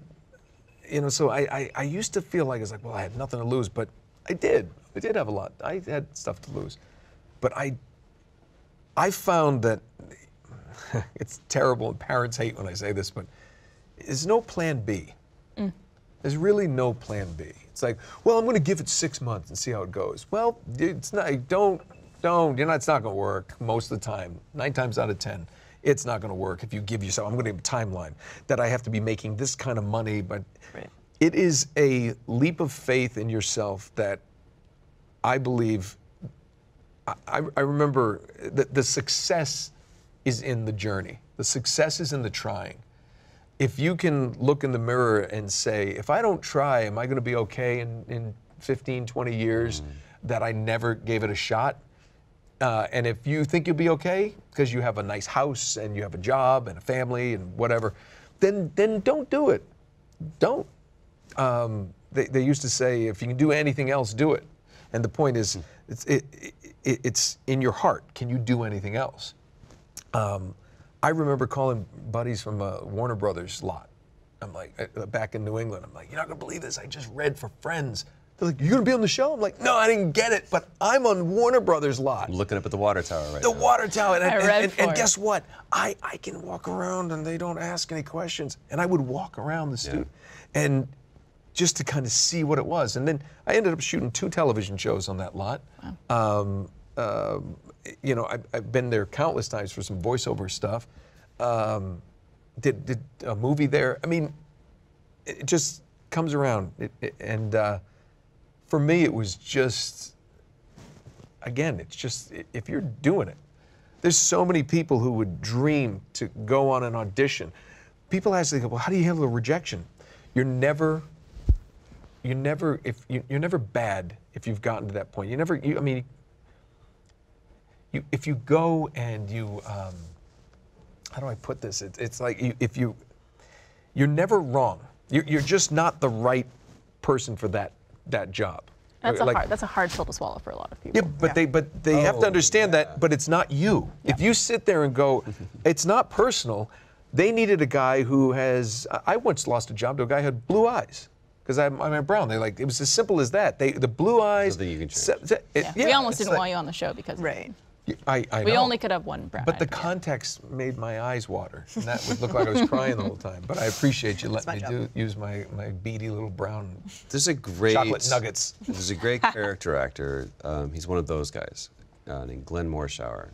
You know, so I used to feel like, it's like, well, I had nothing to lose, but I did. I did have a lot. I had stuff to lose. But I found that, it's terrible, and parents hate when I say this, but there's no plan B. There's really no plan B. It's like, well, I'm going to give it 6 months and see how it goes. Well, it's not, don't, you know, it's not going to work most of the time. 9 times out of 10. It's not going to work if you give yourself, I'm going to give a timeline, that I have to be making this kind of money, but it is a leap of faith in yourself that I believe, I remember that the success is in the journey. The success is in the trying. If you can look in the mirror and say, if I don't try, am I going to be okay in 15, 20 years that I never gave it a shot? And if you think you'll be okay, because you have a nice house and you have a job and a family and whatever, then don't do it. Don't. They used to say, if you can do anything else, do it. And the point is, it's in your heart. Can you do anything else? I remember calling buddies from Warner Brothers lot. I'm like, back in New England, I'm like, you're not going to believe this. I just read for Friends. They're like, you're going to be on the show? I'm like, no, I didn't get it, but I'm on Warner Brothers lot. I'm looking up at the water tower right now. The water tower, and guess what? I can walk around and they don't ask any questions. And I would walk around the studio and just to kind of see what it was. And then I ended up shooting 2 television shows on that lot. Wow. You know, I've been there countless times for some voiceover stuff. Did a movie there. I mean, it just comes around. For me, it was just, again, it's just, if you're doing it, there's so many people who would dream to go on an audition. People actually go, well, how do you handle the rejection? You're never bad if you've gotten to that point. If you go and you, how do I put this? It's like, you're never wrong. You're just not the right person for that job. That's like, that's a hard pill to swallow for a lot of people. Yeah, but they have to understand that. But it's not you. Yeah. If you sit there and go, it's not personal. They needed a guy who has. I once lost a job to a guy who had blue eyes. Because I'm brown. They're like, it was as simple as that. The blue eyes. So that you can change. We almost didn't want you on the show because of that. We only could have one brown. But the context made my eyes water. And that would look like I was crying the whole time. But I appreciate you letting me use my beady little brown. There's a great chocolate nuggets. There's a great character actor. He's one of those guys named Glenn Morshower,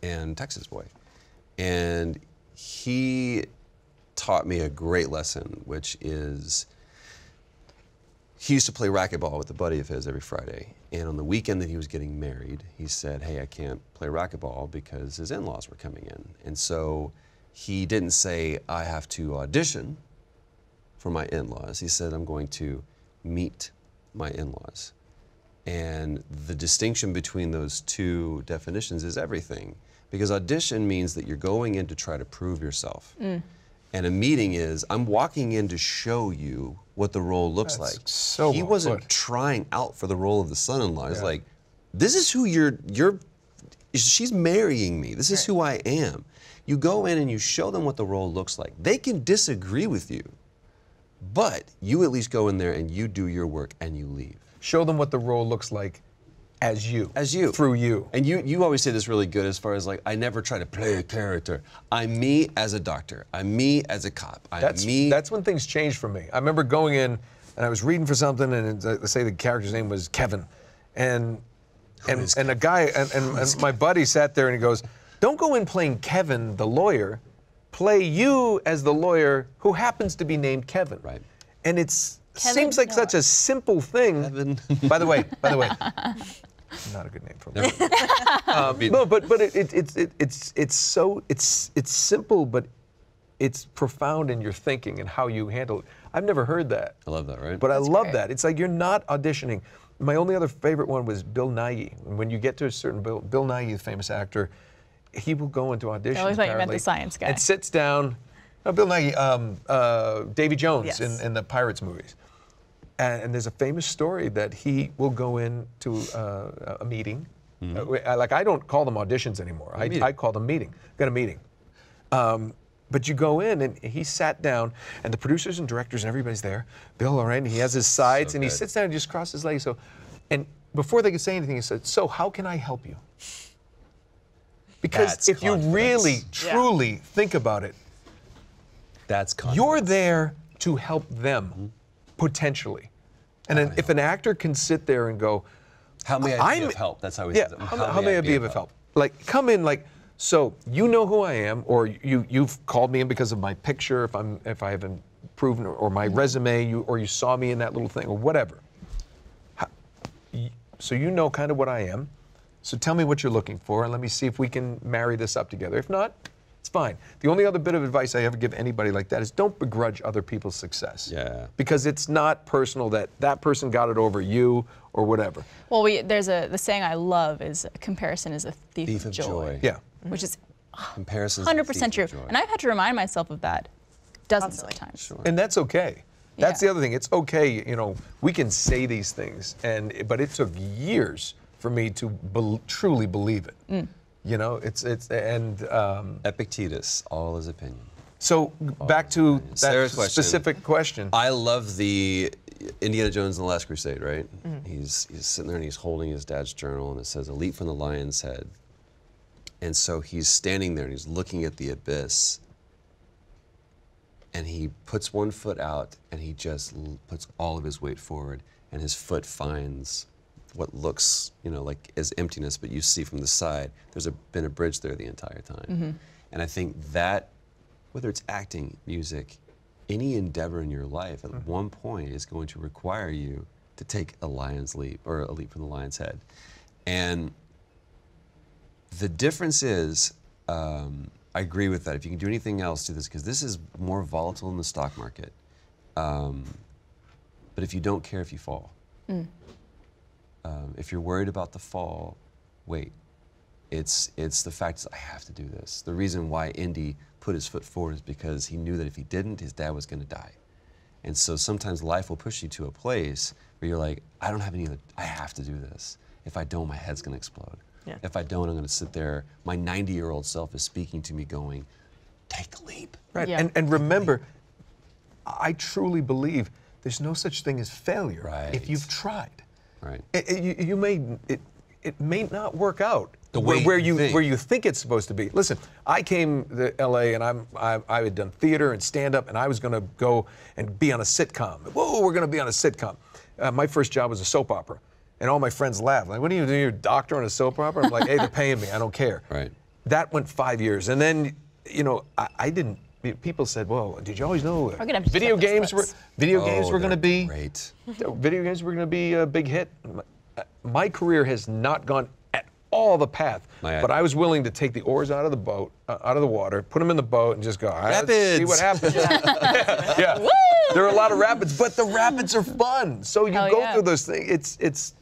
and Texas boy, and he taught me a great lesson, which is. He used to play racquetball with a buddy of his every Friday, and on the weekend that he was getting married, he said, hey, I can't play racquetball because his in-laws were coming in. And so he didn't say, I have to audition for my in-laws. He said, I'm going to meet my in-laws. And the distinction between those two definitions is everything, because audition means that you're going in to try to prove yourself. Mm. And a meeting is, I'm walking in to show you what the role looks like. So he wasn't trying out for the role of the son-in-law. He's like, this is who she's marrying me. This is who I am. You go in and you show them what the role looks like. They can disagree with you, but you at least go in there and you do your work and you leave. Show them what the role looks like as you. As you. Through you. And you always say this really good as far as like, I never try to play a character. I'm me as a doctor. I'm me as a cop. I'm me. That's when things changed for me. I remember going in and I was reading for something and let's say the character's name was Kevin. And a guy, and my buddy sat there and he goes, don't go in playing Kevin the lawyer, play you as the lawyer who happens to be named Kevin. Right. And it's, seems like such a simple thing. Kevin. By the way. Not a good name for me. No, but it's simple, but it's profound in your thinking and how you handle it. I've never heard that. I love that, right? But that's I love that. It's like you're not auditioning. My only other favorite one was Bill Nighy. When you get to a certain Bill Nighy, the famous actor, he will go into auditions. I always thought you meant the science guy. And sits down. No, Bill Nighy, Davy Jones in the Pirates movies. And there's a famous story that he will go into a meeting. Mm-hmm. Like, I don't call them auditions anymore. I call them meeting. Got a meeting. But you go in, and he sat down, and the producers and directors and everybody's there. Bill, all right, and he has his sides, and he sits down and just crosses his legs. So, and before they could say anything, he said, so how can I help you? Because if you really, truly think about it, that's confidence. You're there to help them. Mm-hmm. Potentially. And if an actor can sit there and go, how may I be of help? That's how he says it. How may I be of help? Like, come in like, so you know who I am, or you've called me in because of my picture, if I haven't proven, or my resume, or you saw me in that little thing, or whatever. So you know kind of what I am. So tell me what you're looking for, and let me see if we can marry this up together. If not, it's fine. The only other bit of advice I ever give anybody like that is don't begrudge other people's success. Yeah. Because it's not personal that that person got it over you or whatever. Well, the saying I love is comparison is a thief of joy. Yeah. Which is 100% true. And I've had to remind myself of that dozens of times. Sure. And that's okay. That's the other thing. It's okay, you know, we can say these things, but it took years for me to truly believe it. Mm. You know, and Epictetus, all his opinion. So back to that specific question. I love the Indiana Jones and the Last Crusade, right? Mm-hmm. He's sitting there and he's holding his dad's journal, and it says, "A leap from the lion's head." And so he's standing there and he's looking at the abyss, and he puts one foot out and he just puts all of his weight forward, and his foot finds what looks, you know, like as emptiness, but you see from the side, there's been a bridge there the entire time. Mm-hmm. And I think that, whether it's acting, music, any endeavor in your life, at one point is going to require you to take a lion's leap, or a leap from the lion's head. And the difference is, I agree with that. If you can do anything else, do this, because this is more volatile in the stock market. But if you don't care if you fall, if you're worried about the fall, wait. It's the fact that I have to do this. The reason why Indy put his foot forward is because he knew that if he didn't, his dad was going to die. And so sometimes life will push you to a place where you're like, I don't have any other, I have to do this. If I don't, my head's gonna explode. Yeah. If I don't, I'm gonna sit there. My 90-year-old self is speaking to me going, take the leap. Right, yeah. and remember, I truly believe there's no such thing as failure if you've tried. Right. It may not work out the way where you think it's supposed to be. Listen, I came to LA and I had done theater and stand-up and I was gonna go and be on a sitcom. Whoa, we're gonna be on a sitcom. My first job was a soap opera. And all my friends laughed, like, what do you do, you're a doctor on a soap opera? I'm like, hey, they're paying me, I don't care. Right. That went 5 years. And then, you know, I didn't, people said, well, did you always know video games were gonna be a big hit? My career has not gone at all the path, but I was willing to take the oars out of the boat, out of the water, put them in the boat and just go, all right, let's see what happens. Yeah. Woo! There are a lot of rapids, but the rapids are fun. So you go through those things, it's,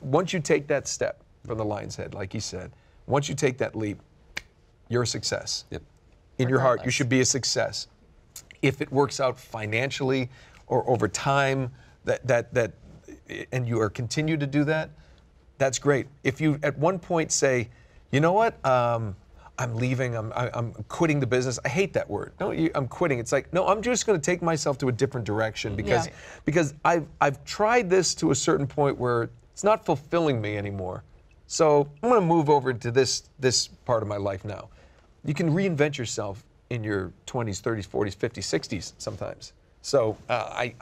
once you take that step from the lion's head, like he said, once you take that leap, you're a success. Yep. In your heart, you should be a success. If it works out financially or over time, and you are continue to do that, that's great. If you at one point say, you know what, I'm leaving, I'm quitting the business. I hate that word. No, I'm quitting. It's like, no, I'm just gonna take myself to a different direction because I've tried this to a certain point where it's not fulfilling me anymore. So I'm gonna move over to this part of my life now. You can reinvent yourself in your 20s, 30s, 40s, 50s, 60s sometimes. So I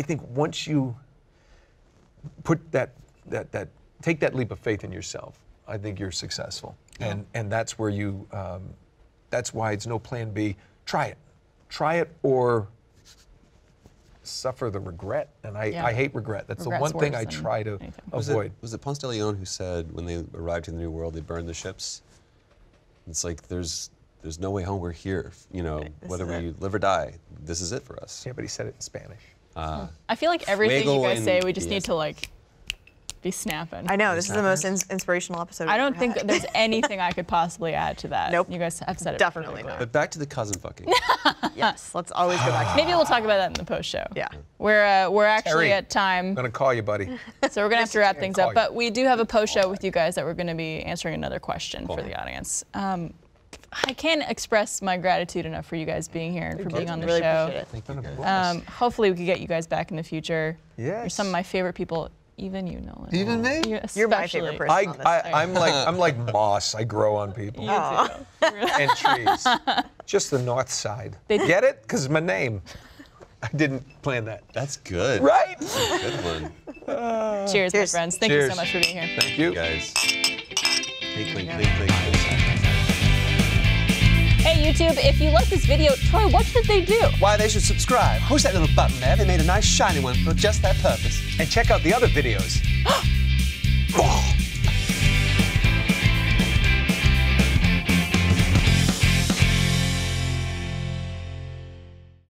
think once you put that take that leap of faith in yourself, I think you're successful. Yeah. And that's where you, that's why it's no plan B. Try it. Try it or suffer the regret. And I hate regret. That's regret's the one thing I try to avoid. Was it Ponce de Leon who said when they arrived in the New World, they burned the ships? It's like, there's no way home, we're here. You know, whether you live or die, this is it for us. Yeah, but he said it in Spanish. I feel like everything you guys say, we just need to like, be snapping. I know, this is the most inspirational episode I don't think there's anything I could possibly add to that. Nope. You guys have said it. Definitely not. But back to the cousin fucking. Yes, let's always go back to that. Maybe we'll talk about that in the post show. Yeah. We're actually at time. I'm gonna call you, buddy. So we're gonna have to wrap things up, but we do have a post show with you guys that we're gonna be answering another question for the audience. I can't express my gratitude enough for you guys being here and for being on the show. Hopefully we could get you guys back in the future. Yes. You're some of my favorite people. Even you, Nolan. Even me? You're my favorite person on this thing. I'm like moss. I grow on people. And trees. Just the north side. Get it? Because my name. I didn't plan that. That's good. Right? That's a good one. Cheers, my friends. Thank you so much for being here. Thank you. Guys. Hey, YouTube, if you like this video, Troy, what should they do? Why, they should subscribe. Push that little button there. They made a nice shiny one for just that purpose. And check out the other videos.